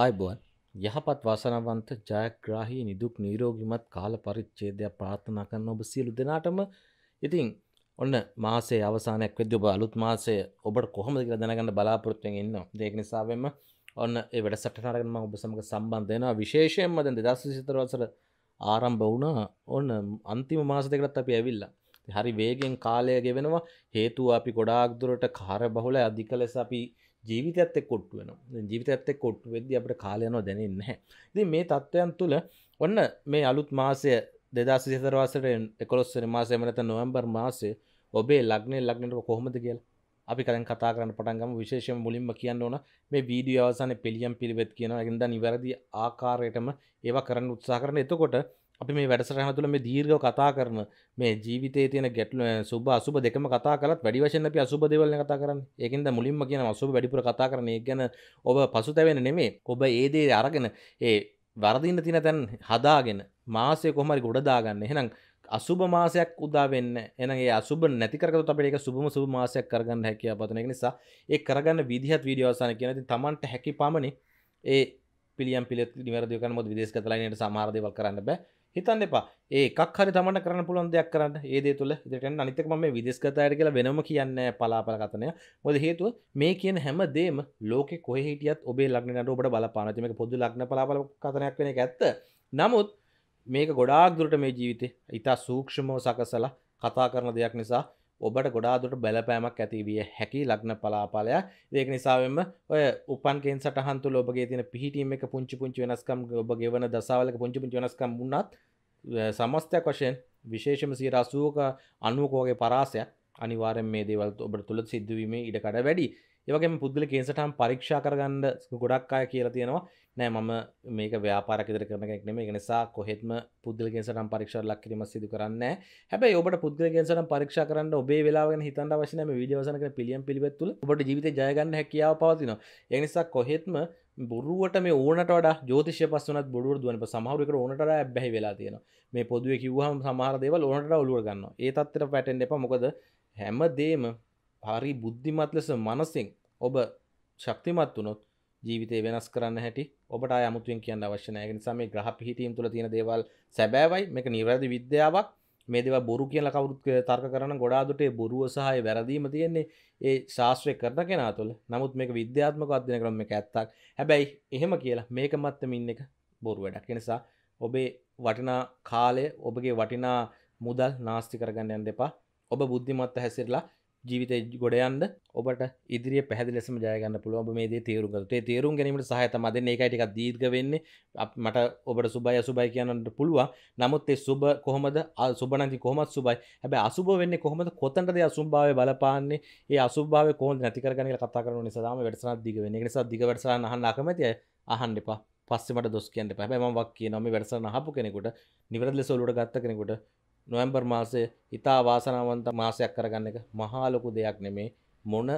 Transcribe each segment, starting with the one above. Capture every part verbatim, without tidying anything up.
ආයුබෝවන් යහපත් වාසනාවන්ත ජයග්‍රාහී නිදුක් නිරෝගීමත් කාල පරිච්ඡේදය ප්‍රාර්ථනා කරන ඔබ සියලු දෙනාටම. ඉතින් ඔන්න මාසයේ අවසානයක් වෙද්දී ඔබ අලුත් මාසයේ ඔබට කොහොමද කියලා දැනගන්න බලාපොරොත්තු වෙමින් ඉන්නවා. ඒක නිසා වෙන්න ඔන්න ඒ වැඩසටහන අරගෙන මම ඔබ සමග සම්බන්ධ වෙනවා. විශේෂයෙන්ම දැන් දෙදහස් විසිහතර වසර ආරම්භ වුණා. ඔන්න අන්තිම මාස දෙකකටත් අපි ඇවිල්ලා. හරි වේගෙන් කාලය ගෙවෙනවා. හේතුව අපි ගොඩාක් දුරට කාර්ය බහුල අධික ලෙස අපි ජීවිතයත් එක්ක කොට්ටු වෙනවා. ජීවිතයත් එක්ක කොට්ටු වෙද්දී අපිට කාලය යනවා දැනෙන්නේ නැහැ. ඉතින් මේ තත්ත්වයන් තුළ ඔන්න මේ අලුත් මාසය දෙදහස් විසිහතර වසරේ එකොළොස් වෙනි මාසය වෙනත නොවැම්බර් මාසයේ ඔබේ ලග්නේ ලග්නට කොහොමද කියලා අපි කලින් කතා කරන්න පටන් ගමු. විශේෂයෙන්ම මුලින්ම කියන්න ඕන මේ වීඩියෝ අවසානයේ පිළියම් පිළිවෙත් කියනවා. ඒකෙන් දැන් ඉවරදී ආකාරයටම ඒවා කරන්න උත්සාහ කරන. එතකොට අපි මේ වැඩසටහන තුළ මේ දීර්ඝව කතා කරන මේ ජීවිතයේ තියෙන ගැටලු සුබ අසුබ දෙකම කතා කරලත් වැඩි වශයෙන් අපි අසුබ දේවල් ගැන කතා කරන්නේ. ඒකෙන් දැන් මුලින්ම කියනවා අසුබ වැඩිපුර කතා කරන. ඒක ගැන ඔබ පසුතැවෙන්නේ නෙමෙයි. ඔබ ඒ දේ අරගෙන ඒ වරදින්න තියෙන තැන් හදාගෙන මාසය කොහොම හරි ගොඩ දාගන්න. එහෙනම් අසුබ මාසයක් උදා වෙන්නේ නැහැ. එහෙනම් ඒ අසුබ නැති කරගත්තොත් අපිට ඒක සුබම සුබ මාසයක් කරගන්න හැකියාව පතන. ඒක නිසා ඒ කරගන්න විදිහත් වීඩියෝ අවසානයේ කියනවා. ඉතින් Tamanට හැකි පමණින් ඒ පිළියම් පිළිවෙත් නිවැරදිව කරන මොකද විදේශගත ලයිනේට සමහර දේවල් කරන්න බෑ. හිතන්න එපා. ඒ එකක් හරි තමන්ට කරන්න පුළුවන් දෙයක් කරන්න. ඒ දේ තුළ ඉතින් යන අනිත් එක මම මේ විදේශගත අය කියලා වෙනම කියන්නේ පලාපල කතනය. මොකද හේතුව මේ කියන හැම දෙම ලෝකේ කොහේ හිටියත් ඔබේ ලග්න නඩ ඔබට බලපානවා. ඉතින් මේක පොදු ලග්න පලාපල කතනයක් වෙන එක ඇත්ත. නමුත් මේක ගොඩාක් දුරට මේ ජීවිතේ ඊට සූක්ෂමව සකසලා කතා කරන දෙයක් නිසා ඔබට ගොඩාක් දුරට බලපෑමක් ඇති විය හැකි ලග්න පලාපලය. ඒක නිසා වෙන්න ඔය උපන් කේන් සටහන් තුළ ඔබගේ තියෙන පිහිටීම් එක පුංචි පුංචි වෙනස්කම් ඔබ ගෙවන දසාවලක පුංචි පුංචි වෙනස්කම් වුණත් සමස්තයක් වශයෙන් විශේෂම සියයට අසූවක අනූවක වගේ පරාසයක් අනිවාර්යෙන් මේ දේවල් ඔබට තුළ සිද්ධ වීමේ ඉඩකඩ වැඩි. ඒ වගේම පුද්ගල කේන් සටහන් පරීක්ෂා කරගන්න ගොඩක් අය කියලා තියෙනවා නෑ මම මේක ව්‍යාපාරයක් විදිහට කරන කෙනෙක් නෙමෙයි. ඒක නිසා කොහෙත්ම පුද්ගල කේන් සටහන් පරීක්ෂාවට ලක් කිරීම සිදු කරන්නේ නෑ. හැබැයි ඔබට පුද්ගල කේන් සටහන් පරීක්ෂා කරන්න ඔබේ වෙලාව ගැන හිතන්න අවශ්‍ය නෑ. මේ වීඩියෝ අවසන් කරන පිළියම් පිළිවෙත් තුළ ඔබට ජීවිතේ ජය ගන්න හැකියාව පවතිනවා. ඒ නිසා කොහෙත්ම බොරුවට මේ ඕනට වඩා ජ්‍යොතිෂය පස්සුණත් බොරුවට දුවන බ සමහර විට ඕනට වඩා ඇබ්බැහි වෙලා තියෙනවා. මේ පොදුවේ කිව්වහම සමහර දේවල් ඕනට වඩා ඔලුවට ගන්නවා. ඒ තත්ත්වයට වැටෙන්න එපා. මොකද හැමදේම හරි බුද්ධිමත් ලෙස මනසින් ඔබ ශක්තිමත් වුණොත් ජීවිතේ වෙනස් කරන්න හැටි ඔබට ආය අමුතුවෙන් කියන්න අවශ්‍ය නැහැ. ඒ නිසා මේ ග්‍රහ පිහිටීම් තුළ තියෙන දේවල් සැබෑවයි. මේක නිවැරදි විද්‍යාවක්. මේ දේවල් බොරු කියලා කවුරුත් තර්ක කරන ගොඩාදුට ඒ බොරුව සහ ඒ වැරදීම තියෙන්නේ ඒ ශාස්ත්‍රය කරන කෙනා තුළ. නමුත් මේක විද්‍යාත්මකව අධ්‍යයනය කරන මේක ඇත්තක්. හැබැයි එහෙම කියලා මේක මත්තමින් එක බොරු වැඩක්. ඒ නිසා ඔබේ වටිනා කාලය ඔබගේ වටිනා මුදල් නාස්ති කරගන්න යන්න එපා. ඔබ බුද්ධිමත්ව හැසිරලා ජීවිතය ගොඩයන්ද ඔබට ඉදිරිය පැහැදිලිසම ජයගන්න පුළුවන්. ඔබ මේ දේ තේරුම් ගන්නට ඒ තේරුම් ගැනීමට සහාය තමයි දෙන්නේ. ඒකයි ටිකක් දීර්ඝ වෙන්නේ. මට ඔබට සුබයි අසුබයි කියන්නත් පුළුවන්. නමුත් ඒ සුබ කොහොමද සුබ නැති කොහොමද සුබයි. හැබැයි අසුබ වෙන්නේ කොහොමද? කොතනද ඒ අසුභභාවය බලපාන්නේ? ඒ අසුභභාවය කොහොමද නැති කරගන්නේ කියලා කතා කරන නිසා තමයි වැඩසටහන දිග වෙන්නේ. ඒක නිසා දිග වැඩසටහන අහන්න අකමැති අය අහන්න එපා. පස්සේ මට දොස් කියන්න එපා. හැබැයි මම වක් කියනවා මේ වැඩසටහන අහපු කෙනෙකුට නිවැරදි ලෙස ඔලුවට ගත්ත කෙනෙකුට නොවැම්බර් මාසය ඉතා වාසනාවන්ත මාසයක් කරගන්න එක මහා ලොකු දෙයක් නෙමේ. මොන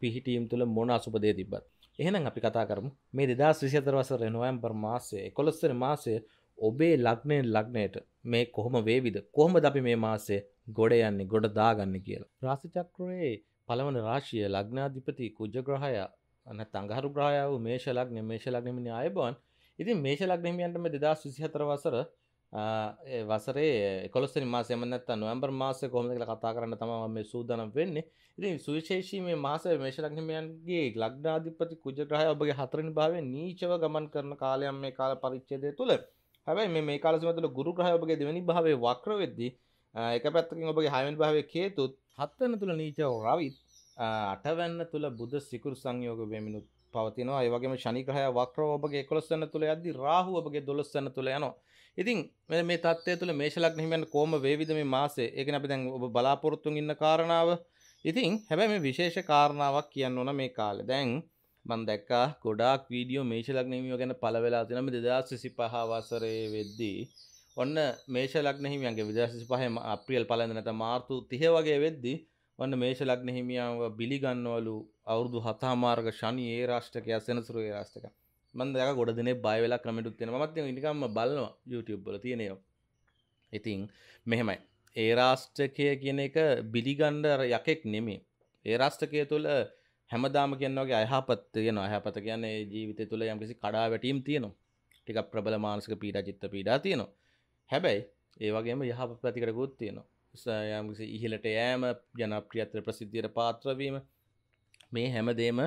පිහිටීම් තුළ මොන අසුබ දේ තිබ්බත්. එහෙනම් අපි කතා කරමු මේ දෙදහස් විසිහතර වසරේ නොවැම්බර් මාසයේ එකොළොස් වෙනි මාසයේ ඔබේ ලග්නයේ ලග්නයට මේ කොහොම වේවිද? කොහොමද අපි මේ මාසයේ ගොඩ යන්නේ, ගොඩ දාගන්නේ කියලා. රාශි චක්‍රයේ පළවෙනි රාශිය ලග්නාධිපති කුජ ග්‍රහය නැත්නම් අඟහරු ග්‍රහය වූ මේෂ ලග්නය. මේෂ ලග්නෙ මිනිහ ආයබෝන්. ඉතින් මේෂ ලග්නෙ මිනියන්ට මේ දෙදහස් විසිහතර වසර වසරේ එකොළොස් වෙනි මාසයේ මන්නත් නොවැම්බර් මාසයේ කොහොමද කියලා කතා කරන්න තමයි මම මේ සූදානම් වෙන්නේ. ඉතින් සුවිශේෂී මේ මාසයේ මේෂ ලග්නයන්ගේ ලග්නාධිපති කුජ ග්‍රහය ඔබගේ හතරවෙනි භාවයෙන් නීචව ගමන් කරන කාලයම් මේ කාල පරිච්ඡේදය තුළ. හැබැයි මේ මේ කාල සීමාව තුළ ගුරු ග්‍රහය ඔබගේ දෙවෙනි භාවයේ වක්‍ර වෙද්දී එක පැත්තකින් ඔබගේ හයවෙනි භාවයේ කේතුත් හත්වෙනි තුළ නීචව රවිත් අටවෙනි තුළ බුධ සිකුරු සංයෝග වෙමිනුත් පවතිනවා. ඒ වගේම ශනි ග්‍රහය වක්‍රව ඔබගේ එකොළොස් වෙනි තුළ යද්දී රාහු ඔබගේ දොළොස් වෙනි තුළ යනවා. ඉතින් මේ තත්ත්වය තුළ මේෂ ලග්න හිමියන්ට කොහොම වේවිද මේ මාසේ? ඒ කියන්නේ අපි දැන් ඔබ බලාපොරොත්තු වෙන ඉන්න කාරණාව. ඉතින් හැබැයි මේ විශේෂ කාරණාවක් කියන්න ඕන මේ කාලේ. දැන් මම දැක්කා ගොඩාක් වීඩියෝ මේෂ ලග්න හිමියෝ ගැන පළ වෙලා තියෙනවා. මේ දෙදහස් විසිපහ වසරේ වෙද්දී ඔන්න මේෂ ලග්න හිමියන්ගේ දෙදහස් විසිපහේ අප්‍රේල් පළවෙනිදා නැත්නම් මාර්තු තිහේ වගේ වෙද්දී ඔන්න මේෂ ලග්න හිමියන්ව බිලි ගන්නවලු අවුරුදු හත මාර්ග ශනි ඒ රාශියක සෙනසුරු ඒ රාශියක. මන්දක ගොඩ දෙනේ බය වෙලා කමෙන්ටුත් දෙනවා. මමත් නිකම්ම බලනවා YouTube වල තියෙන ඒවා. ඉතින් මෙහෙමයි. ඒ රාෂ්ටකය කියන එක බිලිගන්න යකෙක් නෙමෙයි. ඒ රාෂ්ටකය තුළ හැමදාම කියනවා වගේ අයහපත් වෙනවා. අයහපත කියන්නේ ජීවිතය තුළ යම්කිසි කඩාවැටීම් තියෙනවා. ටිකක් ප්‍රබල මානසික පීඩා, චිත්ත පීඩා තියෙනවා. හැබැයි ඒ වගේම යහපත් ප්‍රතිකරකුත් තියෙනවා. යම්කිසි ඉහළට යෑම, ජනප්‍රියත්වයට, ප්‍රසිද්ධියට පාත්‍ර වීම, මේ හැමදේම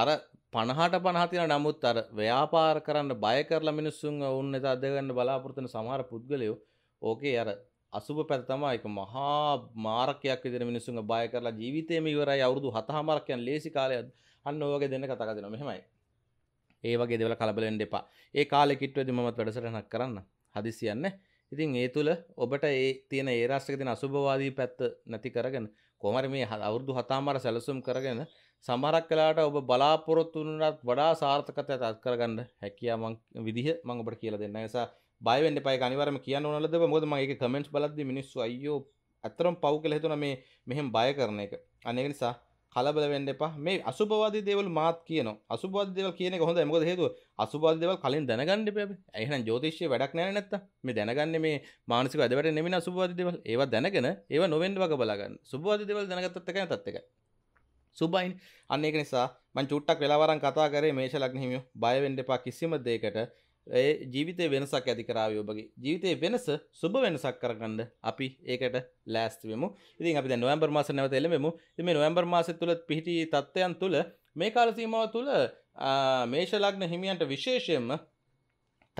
අර පනහට පනහ තියෙන නමුත් අර ව්‍යාපාර කරන්න බය කරලා මිනිස්සුන් වුන් එත අද ගන්න බලාපොරොත්තු වෙන සමහර පුද්ගලයෝ ඕකේ අර අසුබ පැත්ත තමයි. ඒක මහා මාරකයක් විදිහට මිනිස්සුන්ව බය කරලා ජීවිතේම ඉවරයි. අවුරුදු හතමාරක් යන ලේසි කාලයක් අන්න ඔය වගේ දෙන්න කතා කරනවා. මෙහෙමයි. ඒ වගේ දේවල් කලබල වෙන්න එපා. ඒ කාලේ කිට්ටුවේදී මමත් වැඩසටහනක් කරන්න හදිසියන්නේ. ඉතින් ඒ තුල ඔබට ඒ තියෙන ඒ රාශියක තියෙන අසුබවාදී පැත්ත නැති කරගෙන කොහොම හරි මේ අවුරුදු හතමාර සැලසුම් කරගෙන සමහරක් වෙලාවට ඔබ බලාපොරොත්තු වුණාට වඩා සාර්ථකත්වයක් අත් කරගන්න හැකියාව මම විදිහ මම ඔබට කියලා දෙන්න. ඒ නිසා බය වෙන්න එපා. ඒක අනිවාර්යයෙන්ම කියන්න ඕන නැද්ද? මොකද මම ඒකේ කමෙන්ට්ස් බලද්දී මිනිස්සු අයියෝ අතරම් පව් කියලා හිතුණා මේ මෙහෙම බය කරන එක. අනේ ඒ නිසා කලබල වෙන්න එපා. මේ අසුබවාදී දේවල් මාත් කියනවා. අසුබවාදී දේවල් කියන එක හොඳයි. මොකද හේතුව අසුබවාදී දේවල් කලින් දැනගන්න එපා අපි. එහෙනම් ජ්‍යොතිෂය වැඩක් නැහැ නැත්තම්. මේ දැනගන්නේ මේ මානසික වැද වැටෙන්නේ නෙමෙයි අසුබවාදී දේවල්. ඒවා දැනගෙන ඒවා නොවෙන්න වගේ බලාගන්න. සුබවාදී දේවල් දැනගත්තත් එකයි නැත්තත් එකයි. සුබයින්. අනේ ඒක නිසා මම චුට්ටක් වෙලාවරන් කතා කරේ මේෂ ලග්න හිමියෝ බය වෙන්න එපා කිසිම දෙයකට. ඒ ජීවිතේ වෙනසක් ඇති කරાવી ඔබගේ ජීවිතේ වෙනස සුබ වෙනසක් කරගන්න අපි ඒකට ලෑස්ති වෙමු. ඉතින් අපි දැන් නොවැම්බර් මාසෙ නැවත එළමෙමු. ඉතින් මේ නොවැම්බර් මාසෙ තුල පිහිටි තත්ත්වයන් තුල මේ කාල සීමාව තුල මේෂ ලග්න හිමියන්ට විශේෂයෙන්ම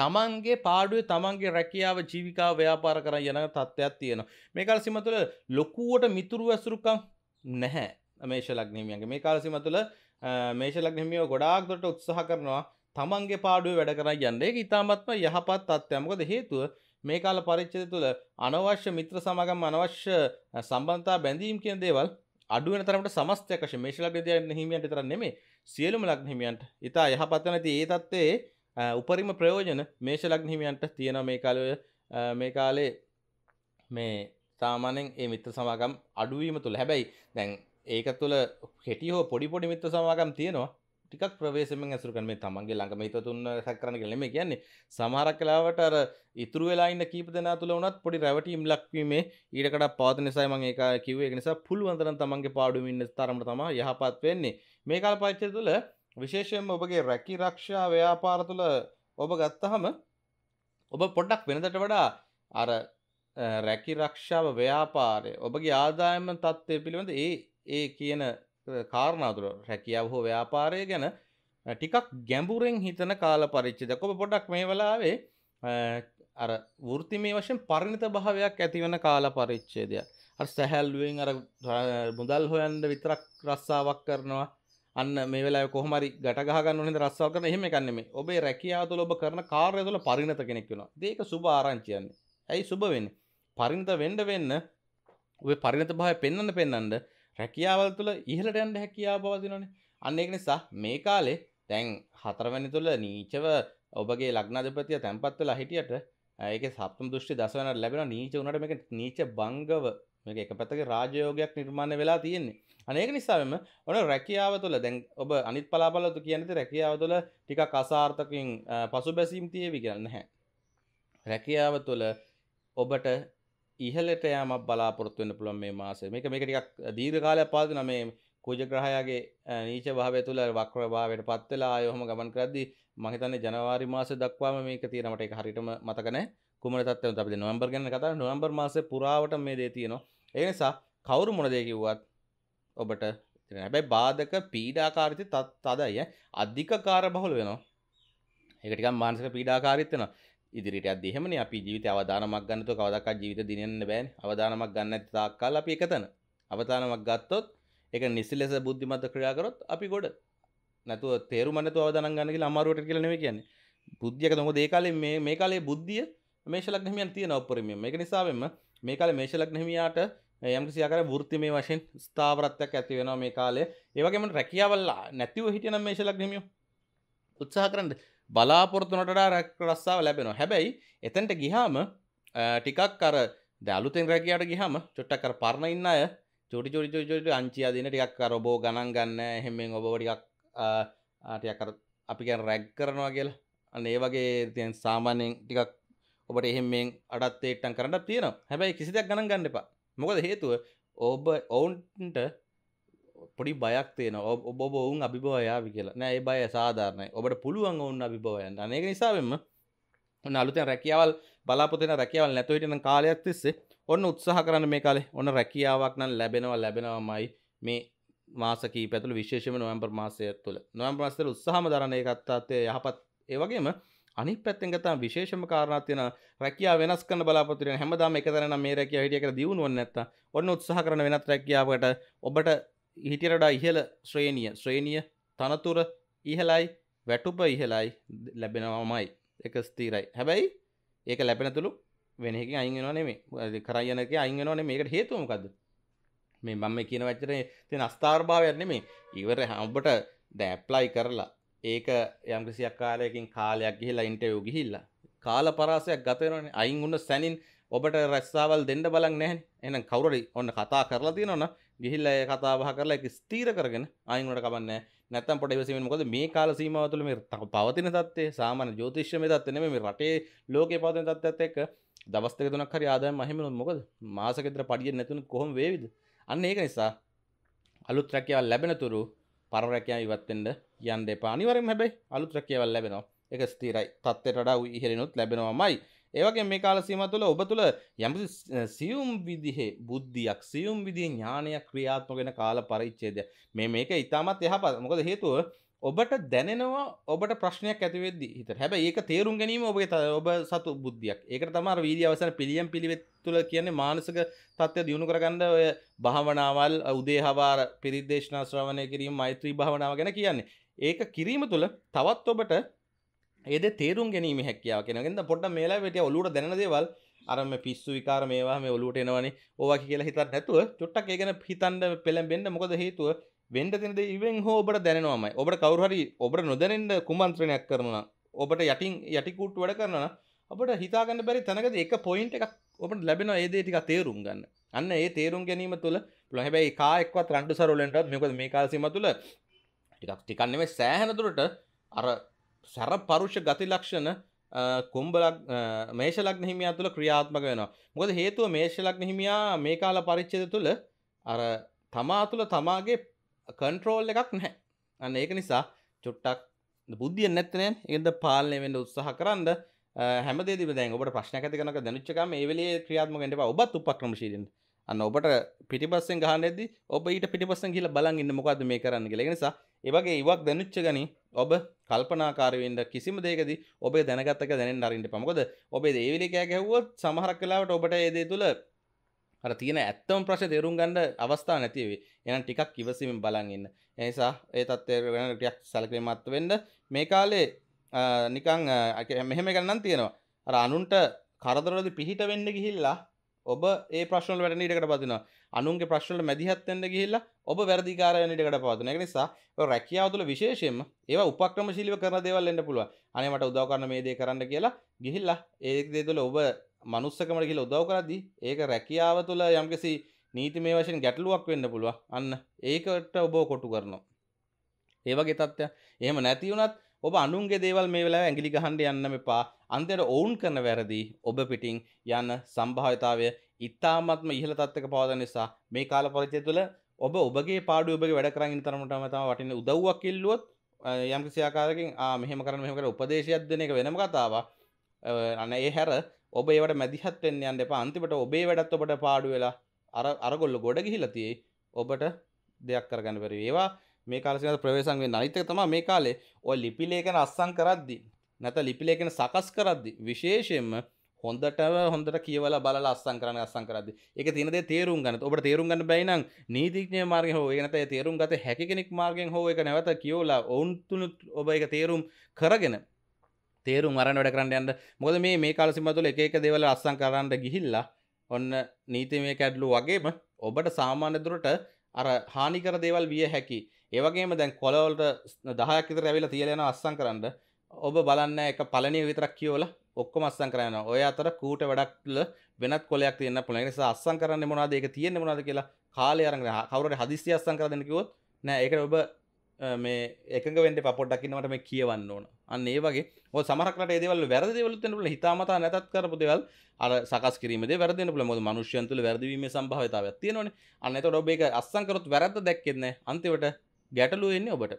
තමන්ගේ පාඩුවේ තමන්ගේ රැකියාව, ජීවිකාව, ව්‍යාපාර කරන් යන තත්ත්වයක් තියෙනවා. මේ කාල සීමාව තුල ලොකුවට මිතුරු ඇසුරුකම් නැහැ මේෂ ලග්න හිමියන්ගේ. මේ කාල සීමාව තුල මේෂ ලග්න හිමියෝ ගොඩාක් දුරට උත්සාහ කරනවා තමන්ගේ පාඩුවේ වැඩ කරගෙන යන්න. ඒක ඉතාමත්ම යහපත් තත්ත්වයක්. මොකද හේතුව මේ කාල පරිච්ඡේදය තුළ අනවශ්‍ය මිත්‍ර සමාගම්, අනවශ්‍ය සම්බන්ධතා බැඳීම් කියන දේවල් අඩු වෙන තරමට සමස්තයක් වශයෙන් මේෂ ලග්න හිමියන්ට විතරක් නෙමෙයි සියලුම ලග්න හිමියන්ට ඉතා යහපත් වෙන. ඉතින් ඒ තත්ත්වයේ උපරිම ප්‍රයෝජන මේෂ ලග්න හිමියන්ට තියෙනවා මේ කාලේ. මේ කාලේ මේ සාමාන්‍යයෙන් මේ මිත්‍ර සමාගම් අඩු වීම තුළ. හැබැයි දැන් ඒක තුළ කෙටි හෝ පොඩි පොඩි මිත්‍ර සමාගම් තියෙනවා. ටිකක් ප්‍රවේශමෙන් ඇසුරු කරන මේ තමන්ගේ ළඟම හිත තුන රැක කරන්න කියලා නෙමෙයි කියන්නේ. සමහරක් වෙලාවට අර ඉතුරු වෙලා ඉන්න කීප දෙනා තුල වුණත් පොඩි රැවටිීම් ලක් වීමේ ඊට කඩක් පවතින නිසා මම ඒක කිව්වේ. ඒක නිසා පුළුවන් තරම් තමන්ගේ පාඩුවෙම ඉන්න තරමට තමයි යහපත් වෙන්නේ. මේ කාල පරිච්ඡේදය තුළ විශේෂයෙන්ම ඔබගේ රැකී ආරක්ෂා ව්‍යාපාර තුළ ඔබ ගත්තාම ඔබ පොඩ්ඩක් වෙනදට වඩා අර රැකී ආරක්ෂාව ව්‍යාපාරයේ ඔබගේ ආදායම තත්ත්වය පිළිබඳ ඒ ඒ කියන කාරණා තුළ රැකියාව හෝ ව්‍යාපාරය ගැන ටිකක් ගැඹුරෙන් හිතන කාල පරිච්ඡේදයක්. ඔබ පොඩ්ඩක් මේ වෙලාවේ අර වෘත්තිමය වශයෙන් පරිණත භාවයක් ඇති වෙන කාල පරිච්ඡේදයක්. අර සැහැල්ලුවෙන් අර මුදල් හොයන්න විතරක් රස්සාවක් කරනවා. අන්න මේ වෙලාවේ කොහොම හරි ගැට ගහ ගන්න ඕන හින්දා රස්සාව කරන එහෙම එකක් නෙමෙයි. ඔබේ රැකියාව තුළ ඔබ කරන කාර්යය තුළ පරිණත කෙනෙක් වෙනවා. ඒක සුබ ආරංචියන්නේ. ඇයි සුබ වෙන්නේ? පරිණත වෙන්න වෙන්න ඔබේ පරිණත භාවය පෙන්වන්න පෙන්වන්න රැකියාවල් තුළ ඉහළට යන්න හැකියාව පවතිනවනේ. අන්න ඒක නිසා මේ කාලේ දැන් හතරවෙනි තුල නීචව ඔබගේ ලග්නාධිපතිය තැන්පත් වෙලා හිටියට ඒකේ සප්තම දෘෂ්ටි දසවනට ලැබෙනවා. නීච උනට මේක නීච බංගව මේක එක පැත්තක රාජයෝගයක් නිර්මාණය වෙලා තියෙන්නේ. අන්න ඒක නිසාම ඔන රැකියාව තුළ දැන් ඔබ අනිත් පලාපලතු කියන්නේ රැකියාව තුළ ටිකක් අසාර්ථකකින් පසුබැසීම් තියෙවි කියලා නැහැ. රැකියාව තුළ ඔබට ඉහළට යෑමක් බලාපොරොත්තු වෙන්න පුළුවන් මේ මාසෙ. මේක මේක ටිකක් දීර්ඝ කාලයක් පාදින මේ කුජ ග්‍රහයාගේ නීච භාවය තුළ වක්‍ර භාවයට පත් වෙලා ආයෙම ගමන් කරද්දී මම හිතන්නේ ජනවාරි මාසෙ දක්වාම මේක තියෙනවා. මට ඒක හරියටම මතක නැහැ කුමන තත්ත්වෙන්ද. අපි දැන් නොවැම්බර් ගැන කතා කරා. නොවැම්බර් මාසෙ පුරාවට මේ දේ තියෙනවා. ඒ නිසා කවුරු මොන දේ කිව්වත් ඔබට තියෙන හැබැයි බාධක පීඩාකාරීත්‍ය තදයි. අධික කාර්යබහුල වෙනවා. ඒක ටිකක් මානසික පීඩාකාරීත්‍ය වෙනවා. ඉදිරියට යද්දී එහෙමනේ අපි ජීවිතය අවදානමක් ගන්න තෝ කවදාකවත් ජීවිත දිනෙන්න බෑනේ. අවදානමක් ගන්න නැති තාක් කාල අපි එකතන. අවදානමක් ගත්තොත් ඒක නිසිලස බුද්ධිමත් ක්‍රියා කරොත් අපි ගොඩ. නැතුව තේරුම නැතුව අවදානම් ගන්න කියලා අමාරුවට කියලා නෙමෙයි කියන්නේ. බුද්ධියක මොකද ඒ කාලේ මේ මේ කාලේ බුද්ධිය මේෂ ලග්න හිමියන් තියෙන උපරිමයෙන්. ඒක නිසා වෙන්න මේ කාලේ මේෂ ලග්න හිමියාට යම්කිසි ආකාරයේ වෘත්තිමය වශයෙන් ස්ථාවරත්වයක් ඇති වෙනවා මේ කාලේ. ඒ වගේම රැකියාවල් නැතිව හිටියනම් මේෂ ලග්න හිමියෝ උත්සාහ කරන්න බලාපොරොත්තු වුණට වඩා රස්සාව ලැබෙනවා. හැබැයි එතනට ගියාම ටිකක් අර දැන් අලුතෙන් රැකියාවට ගියාම චොට්ටක් අර පරණ ඉන්න අය චොටි චොටි චොටි චොටි අංචිය දින ටිකක් අර ඔබව ගණන් ගන්න නැහැ. එහෙමෙන් ඔබව ටිකක් ටිකක් අර අපි කියන රැග් කරනවා කියලා. අන්න ඒ වගේ දැන් සාමාන්‍යයෙන් ටිකක් ඔබට එහෙමෙන් අඩත් ඒට්ටම් කරන්නත් තියෙනවා. හැබැයි කිසි දෙයක් ගණන් ගන්න එපා. මොකද හේතුව ඔබ ඔවුන්ට පොඩි බයක් තියෙනවා. ඔබ ඔබ වුන් අභිභවය ආවි කියලා. නෑ ඒ බය සාධාරණයි. ඔබට පුළුවන් වුන් අභිභවයන්. අනේක නිසාවෙන්ම ඔන්න අලුතෙන් රැකියාවල් බලාපොරොත්තු වෙන රැකියාවල් නැතුව හිටින කාලයක් තිස්සේ ඔන්න උත්සාහ කරන්න මේ කාලේ. ඔන්න රැකියාවක් නම් ලැබෙනවා ලැබෙනවාමයි මේ මාස කීපය ඇතුළේ විශේෂයෙන්ම නොවැම්බර් මාසය තුළ. නොවැම්බර් මාසයේ උත්සාහම දරන එකත් තාත්තේ යහපත් ඒ වගේම අනිත් පැත්තෙන් ගත්තාම විශේෂම කාරණාවක් තියෙනවා. රැකියාව වෙනස් කරන බලාපොරොත්තු වෙන හැමදාම එකතරා නම් මේ රැකියාව හිටිය කියලා දිනුවොත් නැත්තම් ඔන්න උත්සාහ කරන වෙනත් රැකියාවකට ඔබට හිටියට වඩා ඉහළ ශ්‍රේණිය ශ්‍රේණිය තනතුර ඉහළයි වැටුප ඉහළයි ලැබෙනවාමයි. ඒක ස්ථිරයි. හැබැයි ඒක ලැබෙනතුළු වෙන එකකින් අයින් වෙනව නෙමෙයි. කරන් යන එකේ අයින් වෙනව නෙමෙයි. ඒකට හේතුව මොකද්ද? මේ මම මේ කියන වචනේ තියෙන අස්ථාරභාවයක් නෙමෙයි. ඉවර ඔබට දැන් ඇප්ලයි කරලා ඒක යම් කිසියක් කාලයකින් කාලයක් ගිහිලා ඉන්ටර්විව් ගිහිල්ලා කාලපරාසයක් ගත වෙනවනේ. අයින් වුණ සැනින් ඔබට රැස්සාවල් දෙන්න බලක් නැහැනේ. එහෙනම් කවුරු හරි ඔන්න කතා කරලා තියෙනවනම් ගිහිල්ලා ඒ කතා බහ කරලා ඒක ස්ථීර කරගෙන අයින් වුණට කමක් නැහැ. නැත්තම් පොඩි වෙසෙමින් මොකද මේ කාල සීමාව තුළ මේ පවතින தත්ත්වය සාමාන්‍ය ජ්‍යොතිෂ්‍යමය தත්ත්වය නෙමෙයි මේ රටේ ලෝකේ පවතින தත්ත්වයත් එක්ක දවස් දෙක තුනක් හරි ආදායම් අහිමිනුත් මොකද මාසෙක විතර පඩියෙන් නැතුණු කොහොම වේවිද? අන්න ඒක නිසා අලුත් රැකියාවක් ලැබෙන තුරු පර රැකියාව ඉවත් වෙන්න යන්න එපා. අනිවාර්යෙන්ම හැබැයි අලුත් රැකියාවක් ලැබෙනවා. ඒක ස්ථිරයි. තත්ත්වයට වඩා ඉහළිනුත් ලැබෙනවාමයි. ඒ වගේම මේ කාල සීමාව තුළ ඔබ තුළ යම්කිසි සියුම් විදිහේ බුද්ධියක්, සියුම් විදිහේ ඥානයක් ක්‍රියාත්මක වෙන කාල පරිච්ඡේදය. මේ මේක ඊටමත් යහපත්. මොකද හේතුව ඔබට දැනෙනවා ඔබට ප්‍රශ්නයක් ඇති වෙද්දී හිතට. හැබැයි ඒක තේරුම් ගැනීම ඔබගේ ඔබ සතු බුද්ධියක්. ඒකට තමයි අර වීර්ය අවසන් පිළියම් පිළිවෙත් තුල කියන්නේ මානසික තත්ත්වය දියුණු කරගන්න ඔය භාවනාවල් උදේහවාර පිරිත් දේශනා ශ්‍රවණය කිරීම මෛත්‍රී භාවනාව ගැන කියන්නේ. ඒක කිරීම තුළ තවත් ඔබට ඒ දේ තේරුම් ගැනීම හැකියාව කියනවා. එහෙනම් පොඩ්ඩක් මේ ලාවෙට ඔලුවට දැනෙන දේවල් අර මේ පිස්සු විකාර මේවා මේ ඔලුවට එනවනේ. ඕවා කියලා හිතන්න නැතුව චුට්ටක් ඒ ගැන හිතන්න පෙළඹෙන්න. මොකද හේතුව වෙන්න තියෙන දේ ඉවෙන් හෝ ඔබට දැනෙනවාමයි. ඔබට කවුරු හරි ඔබට නොදැනෙන්න කුමන්ත්‍රණයක් කරනවා. ඔබට යටින් යටි කූට්ටු වැඩ කරනවා. ඔබට හිතාගන්න බැරි තැනකදී එක පොයින්ට් එකක් ඔබට ලැබෙනවා ඒ දේ ටික තේරුම් ගන්න. අන්න ඒ තේරුම් ගැනීම තුළ පුළුවන්. හැබැයි කා එක්කවත් රණ්ඩු සරුවලෙන්ටවත් මේකද මේ කාල සීමාව තුළ ටිකක් ටිකක් නෙමෙයි සෑහෙන දුරට අර සැර පරුෂ ගති ලක්ෂණ කුම්භ ලග්න මේෂ ලග්න හිමියා තුළ ක්‍රියාත්මක වෙනවා. මොකද හේතුව මේෂ ලග්න හිමියා මේ කාල පරිච්ඡේදය තුළ අර තමා තුළ තමාගේ කන්ට්‍රෝල් එකක් නැහැ. අන්න ඒක නිසා චුට්ටක් බුද්ධිය නැත්නම් ඒකද පාලනය වෙන්න උත්සාහ කරන්ද හැමදේදීම දැන් ඔබට ප්‍රශ්නයක් ඇති කරනක දැනුච්ච ගම ඒ වෙලේ ක්‍රියාත්මක වෙන්න එපා. ඔබත් උපක්‍රමශීලී වෙන්න. අන්න ඔබට පිටිපස්සෙන් ගහන්නේදී ඔබ ඊට පිටිපස්සෙන් ගිහලා බලන් ඉන්න මොකද්ද මේ කරන්න කියලා. ඒ නිසා ඒ වගේ ඉවක් දැනුච්ච ගනි ඔබ කල්පනාකාරී වෙන්න. කිසිම දෙයකදී ඔබේ දැනගත්ත එක දැනෙන්න අරින්න එපා. මොකද ඔබේ ඒ වෙලේ කෑ ගැහුවොත් සමහරක් වෙලාවට ඔබට ඒ දේ තුල අර තියෙන ඇත්තම ප්‍රශ්නේ තේරුම් ගන්න අවස්ථාවක් නැති වෙයි. එහෙනම් ටිකක් ඉවසීමෙන් බලන් ඉන්න. ඒ නිසා ඒ தත්ත්වය ගැන ටිකක් සැලකිලිමත් වෙන්න. මේ කාලේ නිකන් මෙහෙම ගණන් තියෙනවා. අර අනුන්ට කරදරවලදී පිහිට වෙන්න ගිහිල්ලා ඔබ ඒ ප්‍රශ්න වල වැටෙන ඉඩකට පත් වෙනවා. අනුන්ගේ ප්‍රශ්න වල මැදිහත් වෙන්න ගිහිල්ලා ඔබ වැරදිකාර වෙන ඉඩකට පත් වෙනවා. ඒක නිසා ඔය රැකියාව තුළ විශේෂයෙන්ම ඒවා උපක්‍රමශීලීව කරන දේවල් වෙන්න පුළුවන්. අනේ මට උදව් කරන මේ දේ කරන්න කියලා ගිහිල්ලා ඒ දේ තුළ ඔබ මනුස්සකමට ගිහිල්ලා උදව් කරද්දී ඒක රැකියාව තුළ යම්කිසි නීතිමය වශයෙන් ගැටලුවක් වෙන්න පුළුවන්. අන්න ඒකට ඔබ කොටු කරනවා. ඒ වගේ තත්ත්වයක්. එහෙම නැති වුණත් ඔබ අනුන්ගේ දේවල් මේ වෙලාවේ ඇඟිලි ගහන්න යන්න එපා. අන්තිමට ඔවුන් කරන වැරදි ඔබ පිටින් යන සම්භාවිතාවය ඉතාමත්ම ඉහළ තත්ත්වයක පවතින නිසා මේ කාල පරිච්ඡේදය තුළ ඔබ ඔබගේ පාඩුවේ ඔබගේ වැඩ කරගෙන ඉන්න තරමට තමයි වටින උදව්වක් ඉල්ලුවොත් යම්කිසි ආකාරයකින් ආ මෙහෙම කරන්න මෙහෙම කරලා උපදේශයක් දෙන එක වෙනම කතාවක්. අනේ ඒ හැර ඔබ ඒවට මැදිහත් වෙන්න යන්න එපා. අන්තිමට ඔබේ වැඩත් ඔබට පාඩු වෙලා අර අරගොල්ලෝ ගොඩ ගිහිලා තියෙයි. ඔබට දෙයක් කරගන්න බැරි වේවා. මේ කාල සීමාවට ප්‍රවේශම් වෙන්න අනිත් එක තමයි මේ කාලේ ඔය ලිපි ලේඛන අස්සම් කරද්දී නැත්නම් ලිපි ලේඛන සකස් කරද්දී විශේෂයෙන්ම හොඳට හොඳට කියවලා බලලා අස්සම් කරන අස්සම් කරද්දී ඒක තියෙන දේ තේරුම් ගන්නත් ඔබට තේරුම් ගන්න බැයි නම් නීතිඥ මාර්ගයෙන් හෝ ඒක නැත්නම් ඒ තේරුම් ගත හැකි කෙනෙක් මාර්ගයෙන් හෝ ඒක නැවත කියවලා ඔවුන් තුනුත් ඔබ ඒක තේරුම් කරගෙන තේරුම් අරන් වැඩ කරන්න යන්න. මොකද මේ මේ කාල සීමාව තුළ එක එක දේවල් අස්සම් කරන්න ගිහිල්ලා ඔන්න නීතිමය කැඩලු වගේම ඔබට සාමාන්‍ය දුරට අර හානිකර දේවල් විය හැකි. ඒ වගේම දැන් කොළවලට දහයක් විතර ඇවිල්ලා තියලා යනවා අස්සම් කරන්න. ඔබ බලන්න එක පළණිය විතරක් කියවලා ඔක්කොම අස්සම් කරගෙන යනවා. ඔය අතර කූට වැඩක්ල වෙනත් කොළයක් තියෙන්න පුළුවන්. ඒ නිසා අස්සම් කරන්නේ මොනවද? ඒක තියෙන්නේ මොනවද කියලා කාලේ අරගෙන කවුරු හරි හදිස්සිය අස්සම් කරලා දෙන්න කිව්වොත් නෑ ඒකට ඔබ මේ එකඟ වෙන්න එපා පොඩ්ඩක් ඉන්නවට මේ කියවන්න ඕන. අන්න ඒ වගේ මොකද සමහරක් රට ඒ දේවල් වැරදි දේවල් වෙන්න පුළුවන්. හිතාමතා නැතත් කරපු දේවල් අර සකස් කිරීමේදී වැරදි වෙන්න පුළුවන්. මොකද මිනිස්යන් තුළ වැරදි වීමේ සම්භාවිතාවයක් තියෙනවනේ. අන්න එතකොට ඔබ ඒක අස්සම් කරොත් වැරද්ද දැක්කෙත් නැහැ. අන්තිමට ගැටලුව එන්නේ ඔබට.